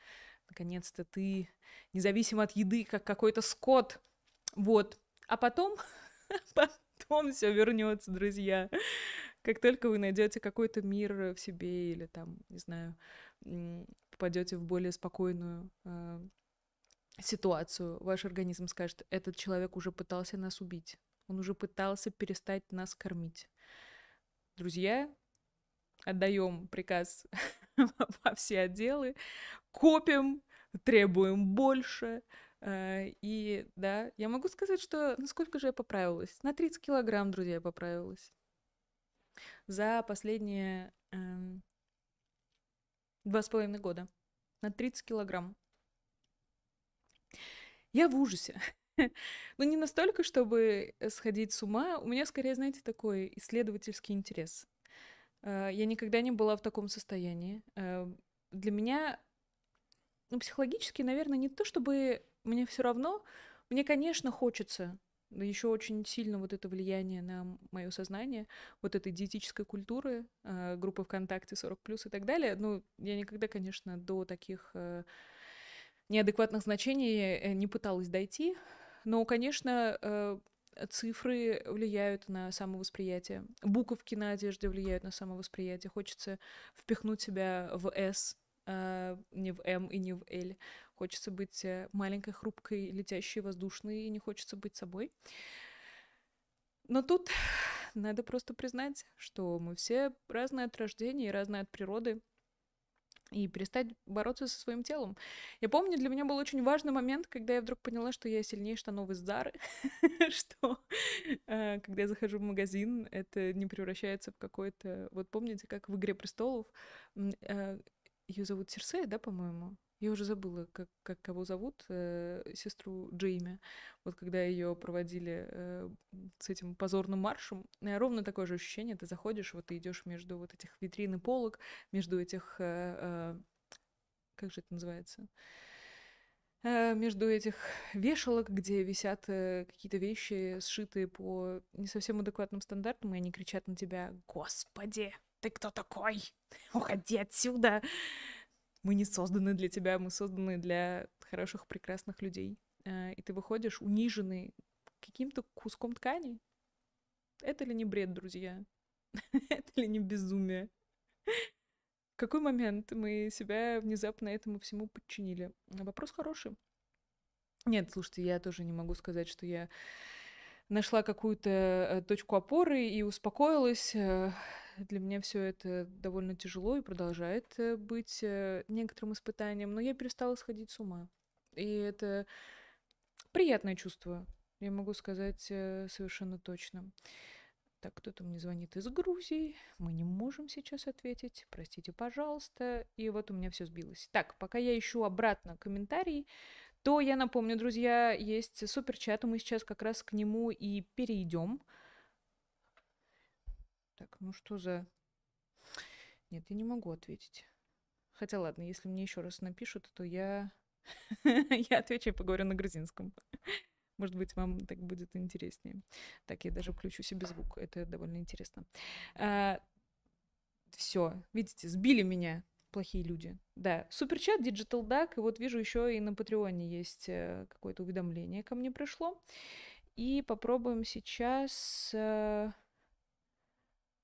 наконец-то ты независим от еды, как какой-то скот, вот. А потом все вернется, друзья, как только вы найдете какой-то мир в себе или там, не знаю, попадете в более спокойную ситуацию, ваш организм скажет: этот человек уже пытался нас убить, он уже пытался перестать нас кормить. Друзья, отдаем приказ во все отделы, копим, требуем больше. И да, я могу сказать, что насколько же я поправилась? На 30 килограмм, друзья, я поправилась. За последние 2,5 года. На 30 килограмм. Я в ужасе. Но не настолько, чтобы сходить с ума. У меня, скорее, знаете, такой исследовательский интерес. Я никогда не была в таком состоянии. Для меня, психологически, наверное, не то, чтобы мне все равно. Мне, конечно, хочется, но еще очень сильно вот это влияние на мое сознание, вот этой диетической культуры, группы ВКонтакте 40+, и так далее. Ну, я никогда, конечно, до таких... неадекватных значений не пыталась дойти, но, конечно, цифры влияют на самовосприятие, буковки на одежде влияют на самовосприятие, хочется впихнуть себя в «С», не в «М» и не в «Л», хочется быть маленькой, хрупкой, летящей, воздушной, и не хочется быть собой. Но тут надо просто признать, что мы все разные от рождения и разные от природы, и перестать бороться со своим телом. Я помню, для меня был очень важный момент, когда я вдруг поняла, что я сильнее штанов из Зары, что когда я захожу в магазин, это не превращается в какой-то... Вот помните, как в «Игре престолов», ее зовут Серсея, да, по-моему? Я уже забыла, как кого зовут, сестру Джейми. Вот когда ее проводили с этим позорным маршем, ровно такое же ощущение. Ты заходишь, вот ты идешь между вот этих витрин и полок, между этих... как же это называется? между этих вешалок, где висят какие-то вещи, сшитые по не совсем адекватным стандартам, и они кричат на тебя: «Господи, ты кто такой? Уходи отсюда! Мы не созданы для тебя, мы созданы для хороших, прекрасных людей». И ты выходишь униженный каким-то куском ткани. Это ли не бред, друзья? Это ли не безумие? В какой момент мы себя внезапно этому всему подчинили? Вопрос хороший. Нет, слушайте, я тоже не могу сказать, что я нашла какую-то точку опоры и успокоилась. Для меня все это довольно тяжело и продолжает быть некоторым испытанием. Но я перестала сходить с ума. И это приятное чувство, я могу сказать совершенно точно. Так, кто-то мне звонит из Грузии, мы не можем сейчас ответить, простите, пожалуйста. И вот у меня все сбилось. Так, пока я ищу обратно комментарий, то я напомню, друзья, есть суперчат, мы сейчас как раз к нему и перейдем. Так, ну что за... Нет, я не могу ответить. Хотя ладно, если мне еще раз напишут, то я... Я отвечу и поговорю на грузинском. Может быть, вам так будет интереснее. Так, я даже включу себе звук. Это довольно интересно. Все, видите, сбили меня плохие люди. Да, суперчат, Digital Duck. И вот вижу, еще и на Патреоне есть какое-то уведомление ко мне пришло. И попробуем сейчас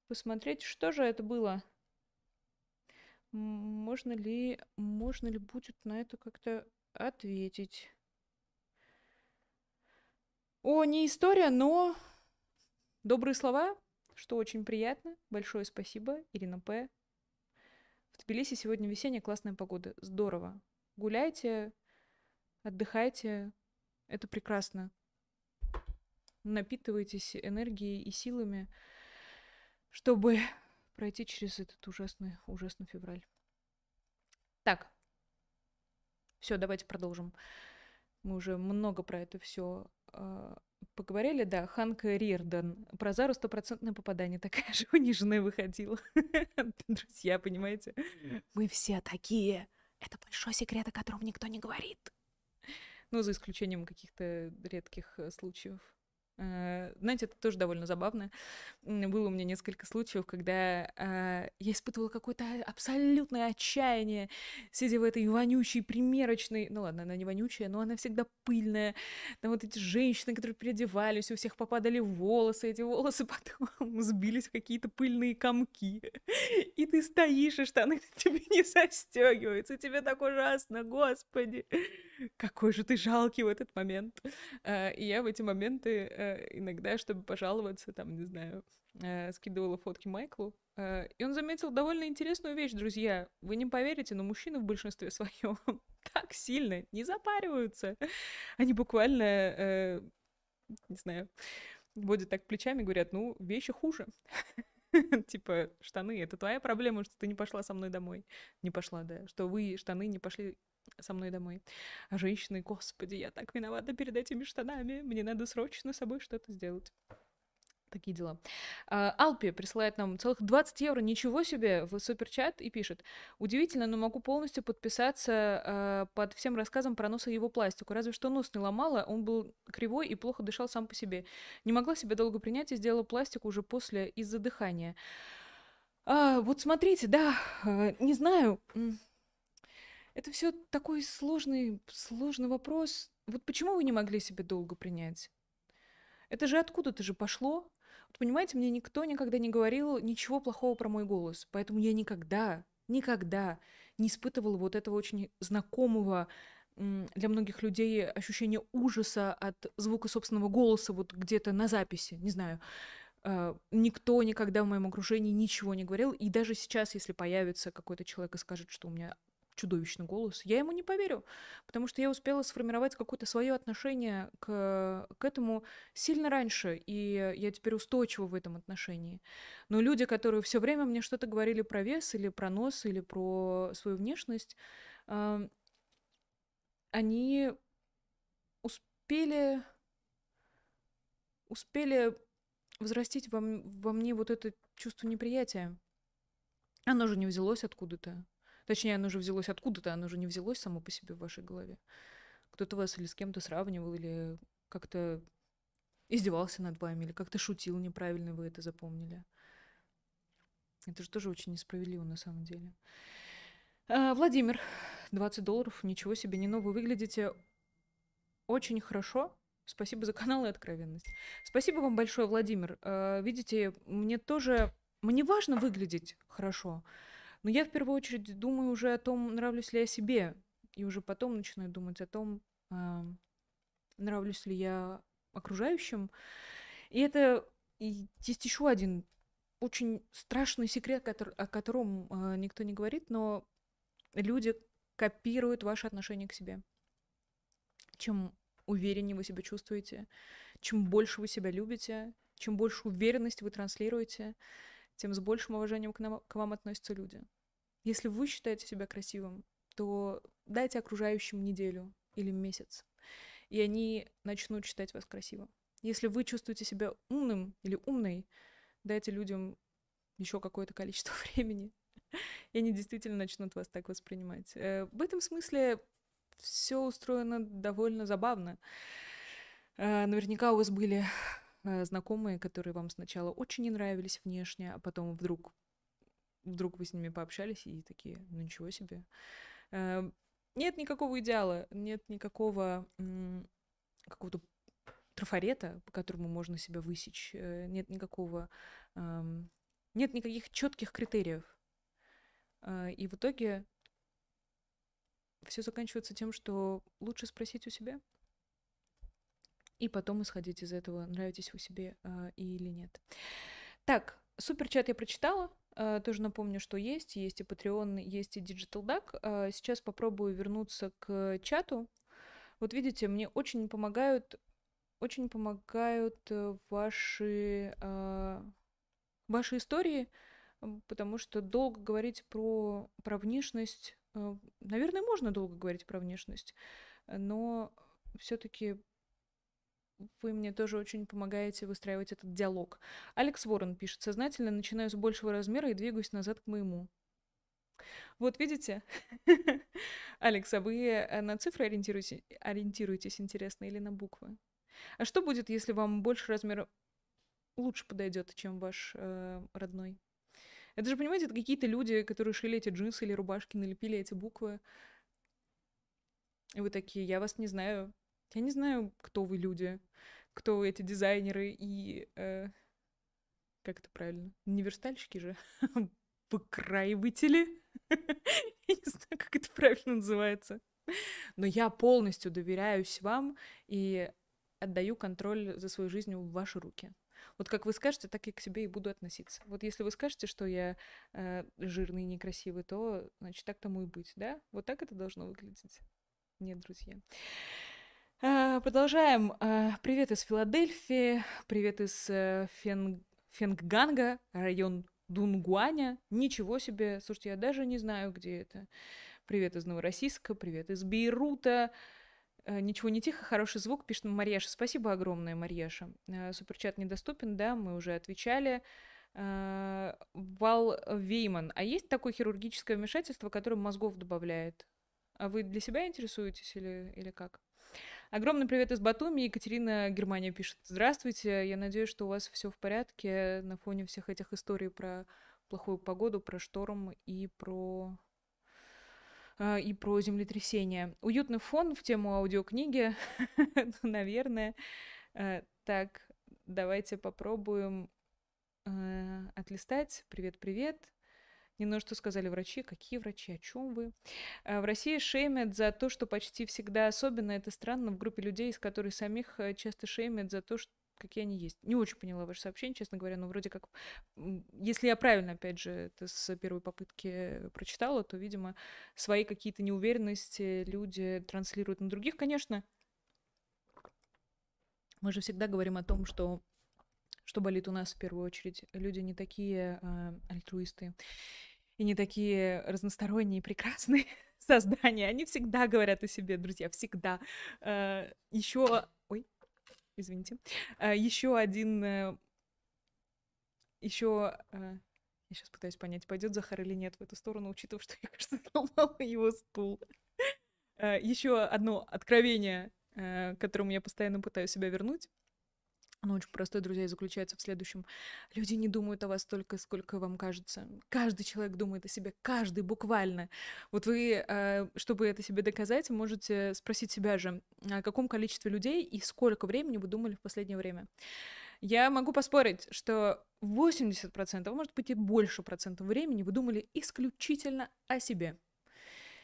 посмотреть, что же это было. Можно ли будет на это как-то ответить? О, не история, но добрые слова, что очень приятно. Большое спасибо, Ирина П. В Тбилиси сегодня весенняя классная погода. Здорово. Гуляйте, отдыхайте. Это прекрасно. Напитывайтесь энергией и силами, чтобы... пройти через этот ужасный февраль. Так. Все, давайте продолжим. Мы уже много про это все поговорили. Да, Ханка Рирден. Про Зару 100% попадание. Такая же униженная выходила. Друзья, понимаете? Мы все такие. Это большой секрет, о котором никто не говорит. Ну, за исключением каких-то редких случаев. Знаете, это тоже довольно забавно. Было у меня несколько случаев, когда я испытывала какое-то абсолютное отчаяние, сидя в этой вонючей примерочной. Ну ладно, она не вонючая, но она всегда пыльная. Там вот эти женщины, которые переодевались, у всех попадали волосы. Эти волосы потом сбились в какие-то пыльные комки. И ты стоишь, и штаны тебе не застегиваются. Тебе так ужасно, господи. Какой же ты жалкий в этот момент. И я в эти моменты... иногда, чтобы пожаловаться, там, не знаю, скидывала фотки Майклу. И он заметил довольно интересную вещь, друзья. Вы не поверите, но мужчины в большинстве своем так сильно не запариваются. Они буквально, не знаю, водят так плечами, говорят, ну, вещи хуже. Типа, штаны, это твоя проблема, что ты не пошла со мной домой. Не пошла, да. Что вы, штаны, не пошли со мной домой. А женщины, господи, я так виновата перед этими штанами. Мне надо срочно с собой что-то сделать. Такие дела. Алпи присылает нам целых 20 евро, ничего себе, в суперчат и пишет. Удивительно, но могу полностью подписаться под всем рассказом про нос и его пластику. Разве что нос не ломала, он был кривой и плохо дышал сам по себе. Не могла себя долго принять и сделала пластику уже после из-за дыхания. Вот смотрите, да, не знаю... Это все такой сложный вопрос. Вот почему вы не могли себе долго принять? Это же откуда-то же пошло. Вот понимаете, мне никто никогда не говорил ничего плохого про мой голос. Поэтому я никогда не испытывала вот этого очень знакомого для многих людей ощущения ужаса от звука собственного голоса вот где-то на записи, не знаю. Никто никогда в моем окружении ничего не говорил. И даже сейчас, если появится какой-то человек и скажет, что у меня... чудовищный голос, я ему не поверю, потому что я успела сформировать какое-то свое отношение к этому сильно раньше, и я теперь устойчива в этом отношении. Но люди, которые все время мне что-то говорили про вес или про нос, или про свою внешность, они успели взрастить во мне вот это чувство неприятия. Оно же не взялось откуда-то. Точнее, оно же взялось само по себе в вашей голове. кто-то вас или с кем-то сравнивал, или как-то издевался над вами, или как-то шутил неправильно, вы это запомнили. Это же тоже очень несправедливо на самом деле. Владимир, $20, ничего себе, Нино, вы выглядите очень хорошо. Спасибо за канал и откровенность. Спасибо вам большое, Владимир. Видите, мне важно выглядеть хорошо, но я в первую очередь думаю уже о том, нравлюсь ли я себе, и уже потом начинаю думать о том, нравлюсь ли я окружающим. И есть еще один очень страшный секрет, о котором никто не говорит, но люди копируют ваше отношение к себе. Чем увереннее вы себя чувствуете, чем больше вы себя любите, чем больше уверенность вы транслируете, тем с большим уважением к вам относятся люди. Если вы считаете себя красивым, то дайте окружающим неделю или месяц, и они начнут считать вас красивым. Если вы чувствуете себя умным или умной, дайте людям еще какое-то количество времени, и они действительно начнут вас так воспринимать. В этом смысле все устроено довольно забавно. Наверняка у вас были знакомые, которые вам сначала очень не нравились внешне, а потом вдруг вы с ними пообщались и такие, ну ничего себе. Нет никакого идеала, нет никакого какого-то трафарета, по которому можно себя высечь, нет никаких четких критериев. И в итоге все заканчивается тем, что лучше спросить у себя и потом исходить из этого, нравитесь вы себе или нет. Так, суперчат я прочитала. Тоже напомню, что есть и Patreon, есть и Digital Duck. Сейчас попробую вернуться к чату. Вот видите, мне очень помогают ваши истории, потому что долго говорить про внешность, наверное, можно долго говорить про внешность, но все-таки вы мне тоже очень помогаете выстраивать этот диалог. Алекс Ворон пишет: сознательно начинаю с большего размера и двигаюсь назад к моему. Вот видите? Алекс, а вы на цифры ориентируетесь, интересно, или на буквы? А что будет, если вам больше размера лучше подойдет, чем ваш родной? Это же, понимаете, это какие-то люди, которые шили эти джинсы или рубашки, налепили эти буквы. И вы такие, я вас не знаю. Я не знаю, кто вы люди, кто вы эти дизайнеры и... как это правильно? Не верстальщики же. Выкраиватели. Я не знаю, как это правильно называется. Но я полностью доверяюсь вам и отдаю контроль за свою жизнь в ваши руки. Вот как вы скажете, так я к себе и буду относиться. Вот если вы скажете, что я жирный и некрасивый, то, значит, так тому и быть, да? Вот так это должно выглядеть. Нет, друзья. Продолжаем. Привет из Филадельфии, привет из Фенгганга, район Дунгуаня. Ничего себе! Слушайте, я даже не знаю, где это. Привет из Новороссийска, привет из Бейрута. Ничего не тихо, хороший звук, пишет Марьяша. Спасибо огромное, Марьяша. Суперчат недоступен, да, мы уже отвечали. Вал Вейман. А есть такое хирургическое вмешательство, которое мозгов добавляет? А вы для себя интересуетесь или как? Огромный привет из Батуми. Екатерина, Германия, пишет. Здравствуйте, я надеюсь, что у вас все в порядке на фоне всех этих историй про плохую погоду, про шторм и про землетрясение. Уютный фон в тему аудиокниги, наверное. Так, давайте попробуем отлистать. Привет-привет. Нино, что сказали врачи? Какие врачи? О чем вы? В России шеймят за то, что почти всегда особенно. Это странно в группе людей, из которых самих часто шеймят за то, что какие они есть. Не очень поняла ваше сообщение, честно говоря, но вроде как... Если я правильно, опять же, это с первой попытки прочитала, то, видимо, свои какие-то неуверенности люди транслируют на других, конечно. Мы же всегда говорим о том, что болит у нас в первую очередь. Люди не такие альтруисты и не такие разносторонние и прекрасные создания. Они всегда говорят о себе, друзья, всегда. Еще, ой, извините, я сейчас пытаюсь понять, пойдет Захар или нет в эту сторону, учитывая, что я, кажется, сломала его стул. еще одно откровение, к которому я постоянно пытаюсь себя вернуть. Оно очень простое, друзья, и заключается в следующем. Люди не думают о вас столько, сколько вам кажется. Каждый человек думает о себе, каждый буквально. Вот вы, чтобы это себе доказать, можете спросить себя же, о каком количестве людей и сколько времени вы думали в последнее время. Я могу поспорить, что 80%, может быть и больше процентов времени вы думали исключительно о себе.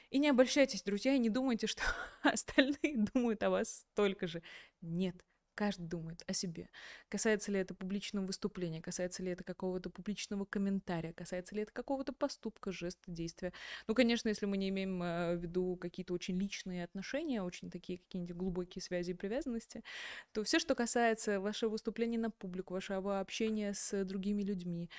И не обольщайтесь, друзья, и не думайте, что остальные думают о вас столько же. Нет. Каждый думает о себе. Касается ли это публичного выступления, касается ли это какого-то публичного комментария, касается ли это какого-то поступка, жеста, действия. Ну, конечно, если мы не имеем в виду какие-то очень личные отношения, очень такие какие-нибудь глубокие связи и привязанности, то все, что касается вашего выступления на публику, вашего общения с другими людьми,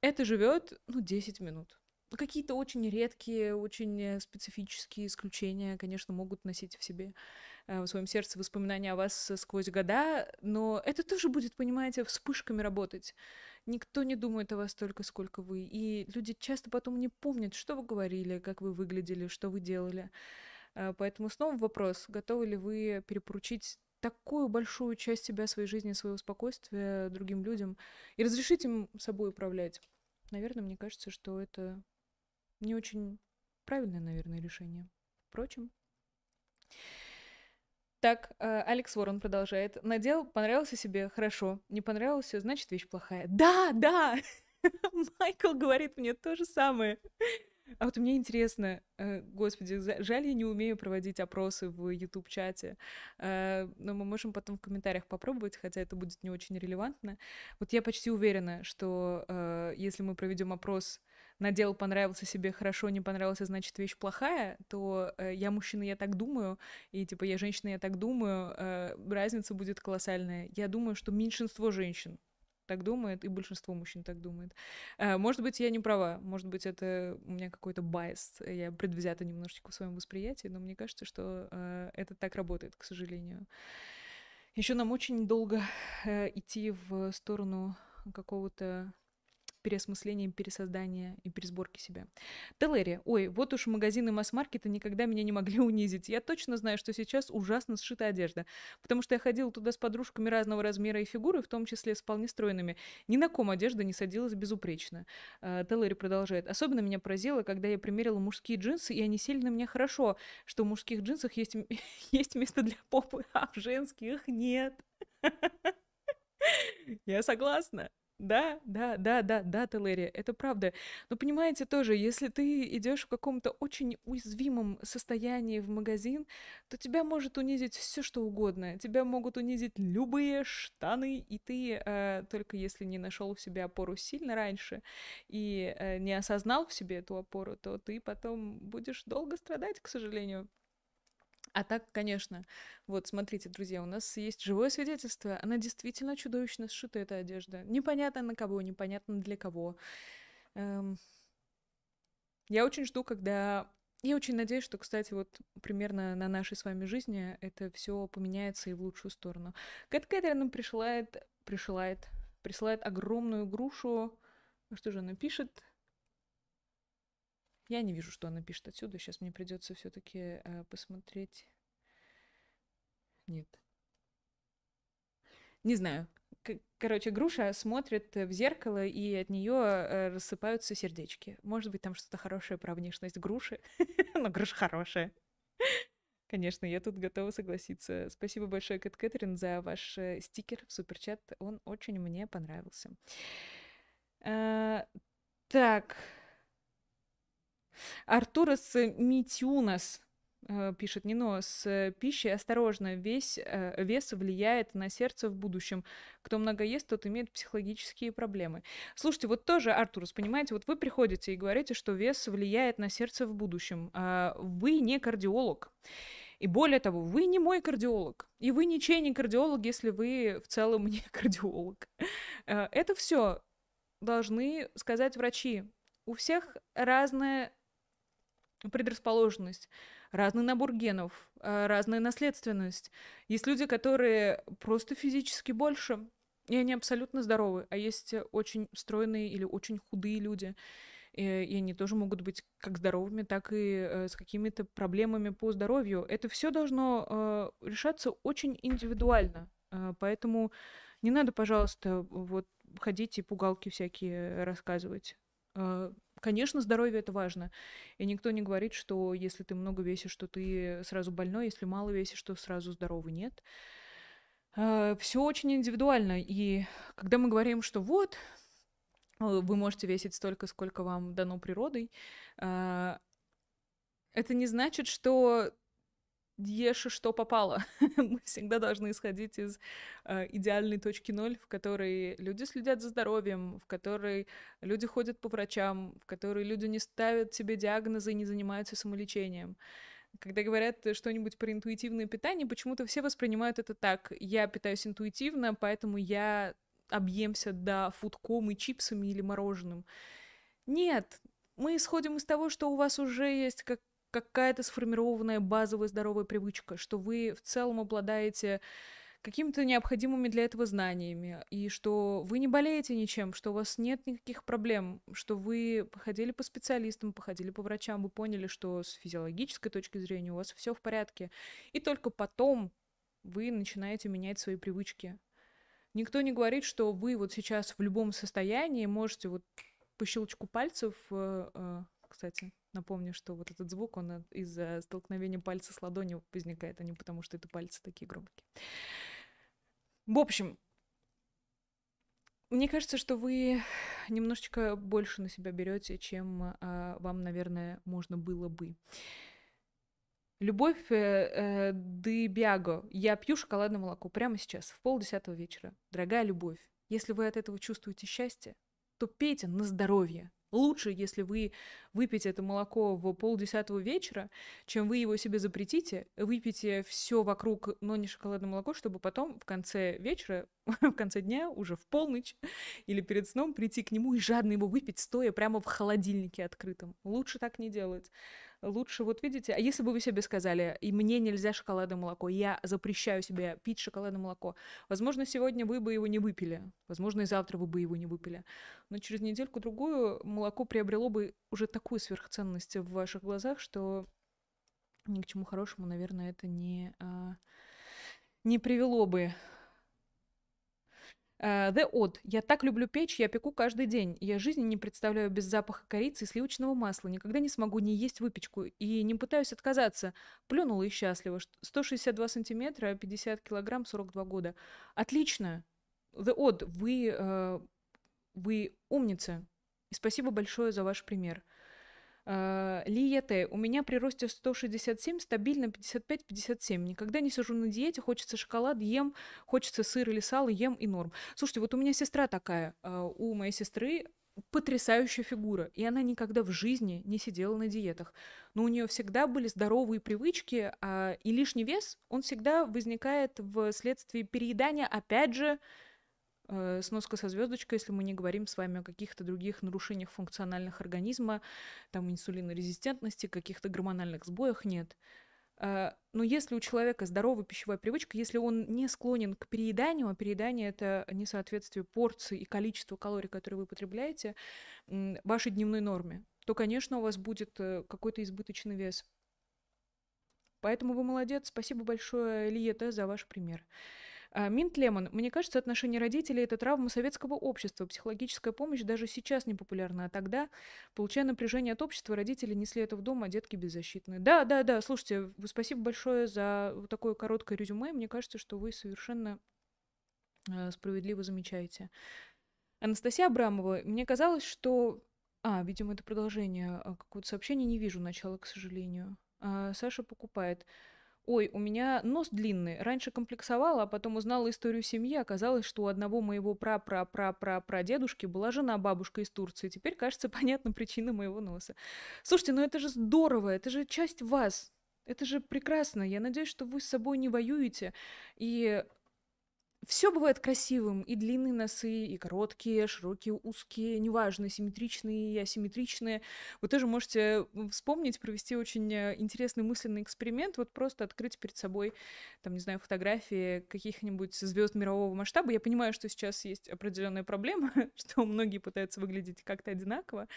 это живет, 10 минут. Какие-то очень редкие, очень специфические исключения, конечно, могут носить в себе, в своем сердце воспоминания о вас сквозь года, но это тоже будет, понимаете, вспышками работать. Никто не думает о вас столько, сколько вы, и люди часто потом не помнят, что вы говорили, как вы выглядели, что вы делали. Поэтому снова вопрос, готовы ли вы перепоручить такую большую часть себя, своей жизни, своего спокойствия другим людям и разрешить им собой управлять? Наверное, мне кажется, что это... не очень правильное, наверное, решение. Впрочем. Так, Алекс Ворон продолжает. Надел, понравился себе, хорошо. Не понравился, значит, вещь плохая. Да, да! Майкл говорит мне то же самое. А вот мне интересно, господи, жаль, я не умею проводить опросы в YouTube-чате, но мы можем потом в комментариях попробовать, хотя это будет не очень релевантно. Вот я почти уверена, что если мы проведем опрос «надел, понравился себе, хорошо, не понравился, значит, вещь плохая», то «я мужчина, я так думаю», и типа «я женщина, я так думаю», разница будет колоссальная. Я думаю, что меньшинство женщин так думает, и большинство мужчин так думает. Может быть, я не права, может быть, это у меня какой-то байс, я предвзята немножечко в своем восприятии, но мне кажется, что это так работает, к сожалению. Еще нам очень долго идти в сторону какого-то переосмысления, пересоздания и пересборки себя. Телерия. Ой, вот уж магазины масс-маркета никогда меня не могли унизить. Я точно знаю, что сейчас ужасно сшита одежда, потому что я ходила туда с подружками разного размера и фигуры, в том числе с вполне стройными. Ни на ком одежда не садилась безупречно. Телерия продолжает. Особенно меня поразило, когда я примерила мужские джинсы, и они сели на меня хорошо, что в мужских джинсах есть место для попы, а в женских нет. Я согласна. Да, Телерия, это правда. Но понимаете тоже, если ты идешь в каком-то очень уязвимом состоянии в магазин, то тебя может унизить все, что угодно. Тебя могут унизить любые штаны, и ты только если не нашел в себе опору сильно раньше и не осознал в себе эту опору, то ты потом будешь долго страдать, к сожалению. А так, конечно, вот смотрите, друзья, у нас есть живое свидетельство. Она действительно чудовищно сшита, эта одежда. Непонятно на кого, непонятно для кого. Я очень жду, когда... Я очень надеюсь, что, кстати, вот примерно на нашей с вами жизни это все поменяется и в лучшую сторону. Кэт Кэтрин нам присылает огромную грушу. Что же она пишет? Я не вижу, что она пишет отсюда. Сейчас мне придется все-таки посмотреть. Нет. Не знаю. Короче, груша смотрит в зеркало, и от нее рассыпаются сердечки. Может быть, там что-то хорошее про внешность груши. Но груша хорошая. Конечно, я тут готова согласиться. Спасибо большое, Кэт Кэтрин, за ваш стикер в суперчат. Он очень мне понравился. Так... Артурас Митюнас пишет: Нино, с пищей осторожно, вес влияет на сердце в будущем. Кто много ест, тот имеет психологические проблемы. Слушайте, вот тоже, Артурас, понимаете, вот вы приходите и говорите, что вес влияет на сердце в будущем. Вы не кардиолог. И более того, вы не мой кардиолог, и вы ничей не кардиолог, если вы в целом не кардиолог. Это все должны сказать врачи. У всех разная предрасположенность, разный набор генов, разная наследственность. Есть люди, которые просто физически больше, и они абсолютно здоровы, а есть очень стройные или очень худые люди. и они тоже могут быть как здоровыми, так и с какими-то проблемами по здоровью. Это все должно решаться очень индивидуально, поэтому не надо, пожалуйста, вот ходить и пугалки всякие рассказывать. Конечно, здоровье — это важно. И никто не говорит, что если ты много весишь, что ты сразу больной, если мало весишь, то сразу здоровый. Нет. Все очень индивидуально. И когда мы говорим, что вот, вы можете весить столько, сколько вам дано природой, это не значит, что ешь, что попало. Мы всегда должны исходить из идеальной точки ноль, в которой люди следят за здоровьем, в которой люди ходят по врачам, в которой люди не ставят себе диагнозы и не занимаются самолечением. Когда говорят что-нибудь про интуитивное питание, почему-то все воспринимают это так. Я питаюсь интуитивно, поэтому я объемся до фудкома и чипсами или мороженым. Нет, мы исходим из того, что у вас уже есть какая-то сформированная базовая здоровая привычка, что вы в целом обладаете какими-то необходимыми для этого знаниями, и что вы не болеете ничем, что у вас нет никаких проблем, что вы походили по специалистам, походили по врачам, вы поняли, что с физиологической точки зрения у вас все в порядке. И только потом вы начинаете менять свои привычки. Никто не говорит, что вы вот сейчас в любом состоянии можете вот по щелчку пальцев... Кстати, напомню, что вот этот звук, он из-за столкновения пальца с ладонью возникает, а не потому, что это пальцы такие громкие. В общем, мне кажется, что вы немножечко больше на себя берете, чем вам, наверное, можно было бы. Любовь де Биаго. Я пью шоколадное молоко прямо сейчас, в 22:30 вечера. Дорогая любовь, если вы от этого чувствуете счастье, то пейте на здоровье. Лучше, если вы выпьете это молоко в 22:30 вечера, чем вы его себе запретите, выпьете все вокруг, но не шоколадное молоко, чтобы потом в конце вечера, в конце дня, уже в полночь или перед сном прийти к нему и жадно его выпить, стоя прямо в холодильнике открытом. Лучше так не делать. Лучше, вот видите, а если бы вы себе сказали, и мне нельзя шоколадное молоко, я запрещаю себе пить шоколадное молоко, возможно, сегодня вы бы его не выпили, возможно, и завтра вы бы его не выпили, но через недельку-другую молоко приобрело бы уже такую сверхценность в ваших глазах, что ни к чему хорошему, наверное, это не привело бы. The Odd. Я так люблю печь, я пеку каждый день. Я жизни не представляю без запаха корицы и сливочного масла. Никогда не смогу не есть выпечку и не пытаюсь отказаться. Плюнула и счастлива. 162 сантиметра, 50 килограмм, 42 года. Отлично. The Odd, вы умница. И спасибо большое за ваш пример. Лиете. У меня при росте 167 стабильно 55-57. Никогда не сижу на диете, хочется шоколад, ем, хочется сыр или сало, ем и норм. Слушайте, вот у меня сестра такая, у моей сестры потрясающая фигура, и она никогда в жизни не сидела на диетах. Но у нее всегда были здоровые привычки, и лишний вес, он всегда возникает вследствие переедания, опять же, сноска со звездочкой, если мы не говорим с вами о каких-то других нарушениях функциональных организма, там инсулинорезистентности, каких-то гормональных сбоях, нет. Но если у человека здоровая пищевая привычка, если он не склонен к перееданию, а переедание — это несоответствие порции и количества калорий, которые вы потребляете, вашей дневной норме, то, конечно, у вас будет какой-то избыточный вес. Поэтому вы молодец. Спасибо большое, Лиета, за ваш пример. Минт Лемон. Мне кажется, отношение родителей — это травма советского общества. Психологическая помощь даже сейчас не популярна, а тогда, получая напряжение от общества, родители несли это в дом, а детки беззащитны. Да, слушайте, спасибо большое за вот такое короткое резюме. Мне кажется, что вы совершенно справедливо замечаете. Анастасия Абрамова. Мне казалось, что... видимо, это продолжение какого-то сообщения. Не вижу начала, к сожалению. Саша покупает... Ой, у меня нос длинный. Раньше комплексовала, а потом узнала историю семьи. Оказалось, что у одного моего пра-пра-пра-пра-прадедушки была жена-бабушка из Турции. Теперь, кажется, понятна причина моего носа. Слушайте, ну это же здорово, это же часть вас. Это же прекрасно. Я надеюсь, что вы с собой не воюете. И Все бывает красивым. И длинные носы, и короткие, широкие, узкие, неважно, симметричные и асимметричные. Вы тоже можете вспомнить, провести очень интересный мысленный эксперимент. Вот просто открыть перед собой, там, не знаю, фотографии каких-нибудь звезд мирового масштаба. Я понимаю, что сейчас есть определенная проблема, что многие пытаются выглядеть как-то одинаково.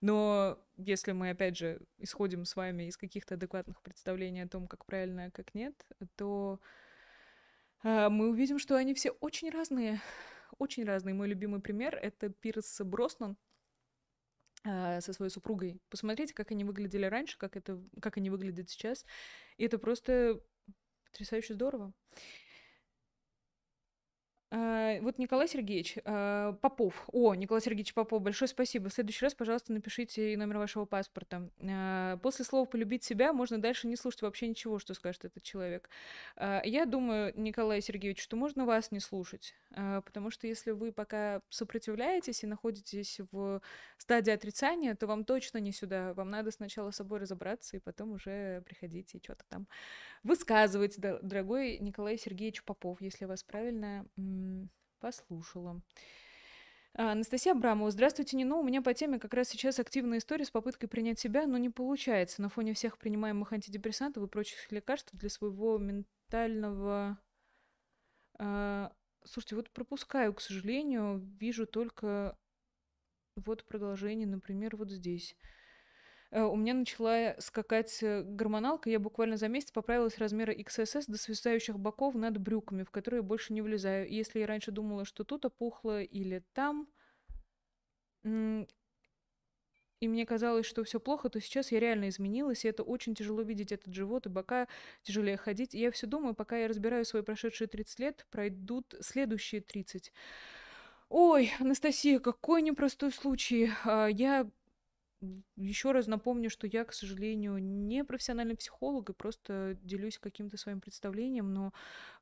Но если мы, опять же, исходим с вами из каких-то адекватных представлений о том, как правильно, а как нет, то мы увидим, что они все очень разные. Очень разные. Мой любимый пример — это Пирс Броснан со своей супругой. Посмотрите, как они выглядели раньше, как они выглядят сейчас. И это просто потрясающе здорово. Вот Николай Сергеевич Попов. О, Николай Сергеевич Попов, большое спасибо. В следующий раз, пожалуйста, напишите и номер вашего паспорта. После слова «полюбить себя» можно дальше не слушать вообще ничего, что скажет этот человек. Я думаю, Николай Сергеевич, что можно вас не слушать, потому что если вы пока сопротивляетесь и находитесь в стадии отрицания, то вам точно не сюда. Вам надо сначала с собой разобраться и потом уже приходите и что-то там высказывать, дорогой Николай Сергеевич Попов, если вас правильно послушала. Анастасия Абрамова. Здравствуйте, Нино. У меня по теме как раз сейчас активная история с попыткой принять себя, но не получается. На фоне всех принимаемых антидепрессантов и прочих лекарств для своего ментального... Слушайте, вот пропускаю, к сожалению, вижу только вот продолжение, например, вот здесь. У меня начала скакать гормоналка, я буквально за месяц поправилась размера XSS до свисающих боков над брюками, в которые больше не влезаю. И если я раньше думала, что тут опухло или там, и мне казалось, что все плохо, то сейчас я реально изменилась, и это очень тяжело видеть этот живот, и бока тяжелее ходить. И я все думаю, пока я разбираю свои прошедшие 30 лет, пройдут следующие 30. Ой, Анастасия, какой непростой случай. Я... Еще раз напомню, что я, к сожалению, не профессиональный психолог и просто делюсь каким-то своим представлением, но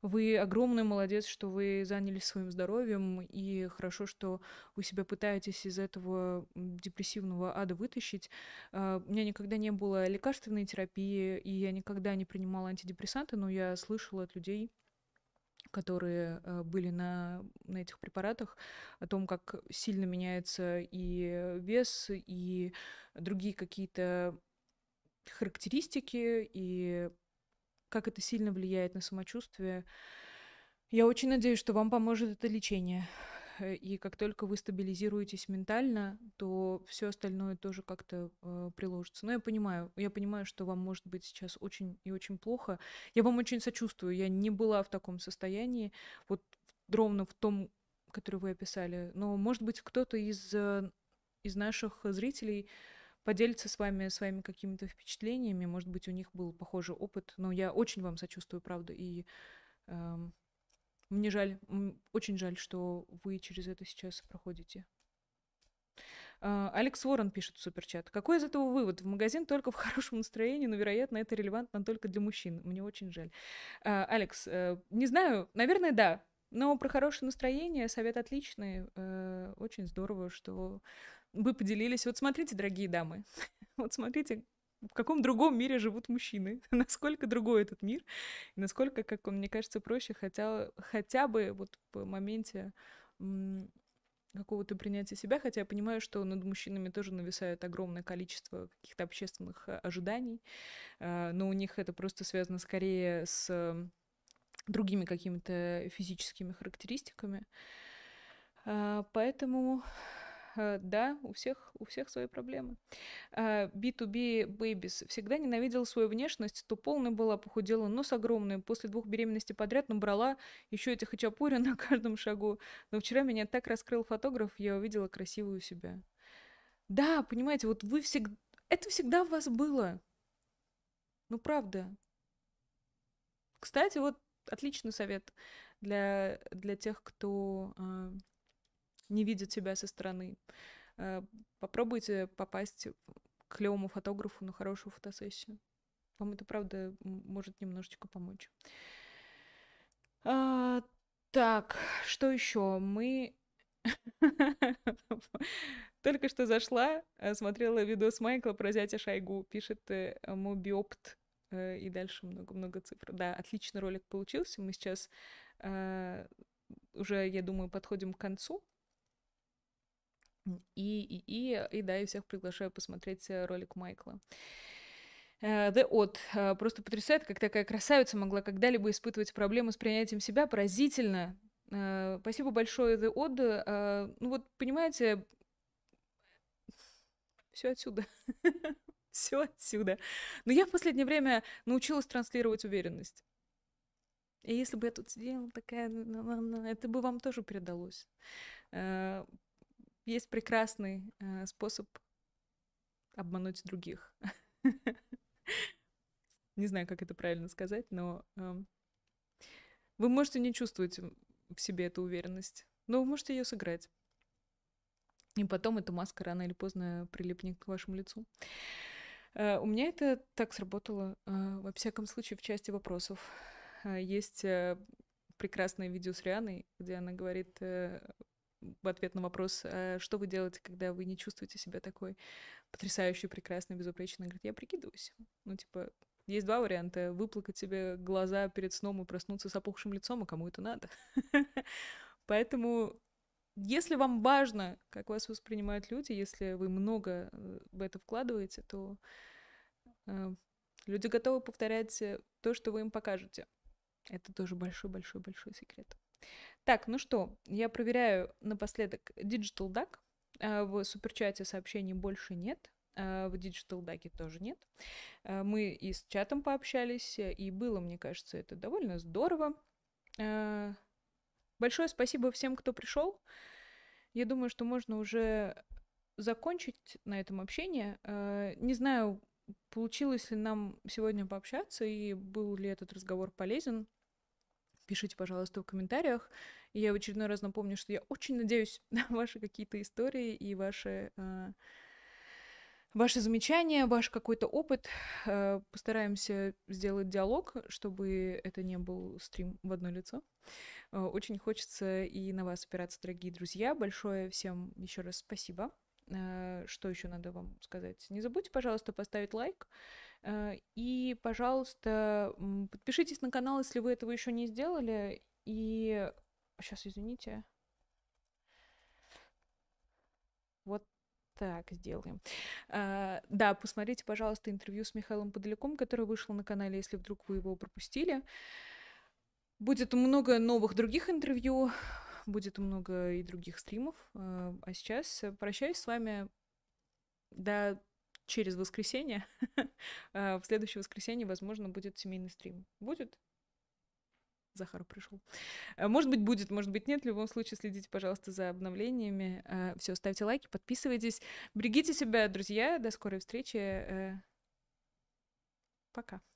вы огромный молодец, что вы занялись своим здоровьем, и хорошо, что вы себя пытаетесь из этого депрессивного ада вытащить. У меня никогда не было лекарственной терапии, и я никогда не принимала антидепрессанты, но я слышала от людей, которые были на этих препаратах, о том, как сильно меняется и вес, и другие какие-то характеристики, и как это сильно влияет на самочувствие. Я очень надеюсь, что вам поможет это лечение. И как только вы стабилизируетесь ментально, то все остальное тоже как-то приложится. Но я понимаю, что вам может быть сейчас очень и очень плохо. Я вам очень сочувствую. Я не была в таком состоянии, вот ровно в том, который вы описали. Но, может быть, кто-то из наших зрителей поделится с вами своими какими-то впечатлениями. Может быть, у них был похожий опыт. Но я очень вам сочувствую, правда. И... мне жаль, очень жаль, что вы через это сейчас проходите. Алекс Ворон пишет в суперчат. Какой из этого вывод? В магазин только в хорошем настроении, но, вероятно, это релевантно только для мужчин. Мне очень жаль. Алекс, не знаю, наверное, да. Но про хорошее настроение совет отличный. Очень здорово, что вы поделились. Вот смотрите, дорогие дамы, вот смотрите, в каком другом мире живут мужчины, насколько другой этот мир, и насколько, как он, мне кажется, проще хотя бы вот в моменте какого-то принятия себя, хотя я понимаю, что над мужчинами тоже нависает огромное количество каких-то общественных ожиданий, но у них это просто связано скорее с другими какими-то физическими характеристиками, поэтому... Да, у всех свои проблемы. B2B Babies. Всегда ненавидела свою внешность. То полная была, похудела, нос огромный. После 2 беременностей подряд набрала еще эти хачапури на каждом шагу. Но вчера меня так раскрыл фотограф, я увидела красивую себя. Да, понимаете, вот вы всегда... Это всегда в вас было. Ну, правда. Кстати, вот отличный совет для тех, кто... не видят себя со стороны. Попробуйте попасть к клевому фотографу на хорошую фотосессию. Вам это, правда, может немножечко помочь. Так, что еще? Мы... Только что зашла, смотрела видос Майкла про зятя Шойгу, пишет Мобиопт, и дальше много-много цифр. Да, отличный ролик получился. Мы сейчас... уже, я думаю, подходим к концу. Да, я всех приглашаю посмотреть ролик Майкла. The Odd. Просто потрясает, как такая красавица могла когда-либо испытывать проблемы с принятием себя. Поразительно. Спасибо большое, The Odd. Ну вот, понимаете, все отсюда. Все отсюда. Но я в последнее время научилась транслировать уверенность. И если бы я тут сидела такая, это бы вам тоже передалось. Есть прекрасный способ обмануть других. Не знаю, как это правильно сказать, но вы можете не чувствовать в себе эту уверенность, но вы можете ее сыграть. И потом эта маска рано или поздно прилипнет к вашему лицу. У меня это так сработало, во всяком случае, в части вопросов. Есть прекрасное видео с Рианой, где она говорит в ответ на вопрос, что вы делаете, когда вы не чувствуете себя такой потрясающей, прекрасной, безупречной. Она говорит, я прикидываюсь. Ну, типа, есть два варианта. Выплакать себе глаза перед сном и проснуться с опухшим лицом, а кому это надо? Поэтому, если вам важно, как вас воспринимают люди, если вы много в это вкладываете, то люди готовы повторять то, что вы им покажете. Это тоже большой-большой-большой секрет. Так, ну что, я проверяю напоследок Digital Duck. В суперчате сообщений больше нет, в Digital Duck тоже нет. Мы и с чатом пообщались, и было, мне кажется, это довольно здорово. Большое спасибо всем, кто пришел. Я думаю, что можно уже закончить на этом общение. Не знаю, получилось ли нам сегодня пообщаться, и был ли этот разговор полезен. Пишите, пожалуйста, в комментариях. И я в очередной раз напомню, что я очень надеюсь на ваши какие-то истории и ваши замечания, ваш какой-то опыт. Постараемся сделать диалог, чтобы это не был стрим в одно лицо. Очень хочется и на вас опираться, дорогие друзья. Большое всем еще раз спасибо. Что еще надо вам сказать? Не забудьте, пожалуйста, поставить лайк. И, пожалуйста, подпишитесь на канал, если вы этого еще не сделали. И сейчас, извините. Вот так сделаем. Да, посмотрите, пожалуйста, интервью с Михаилом Подоляком, которое вышло на канале, если вдруг вы его пропустили. Будет много новых других интервью, будет много и других стримов. А сейчас прощаюсь с вами до... через воскресенье. В следующее воскресенье, возможно, будет семейный стрим. Будет? Захар пришел. Может быть, будет, может быть, нет. В любом случае, следите, пожалуйста, за обновлениями. Все, ставьте лайки, подписывайтесь. Берегите себя, друзья. До скорой встречи. Пока.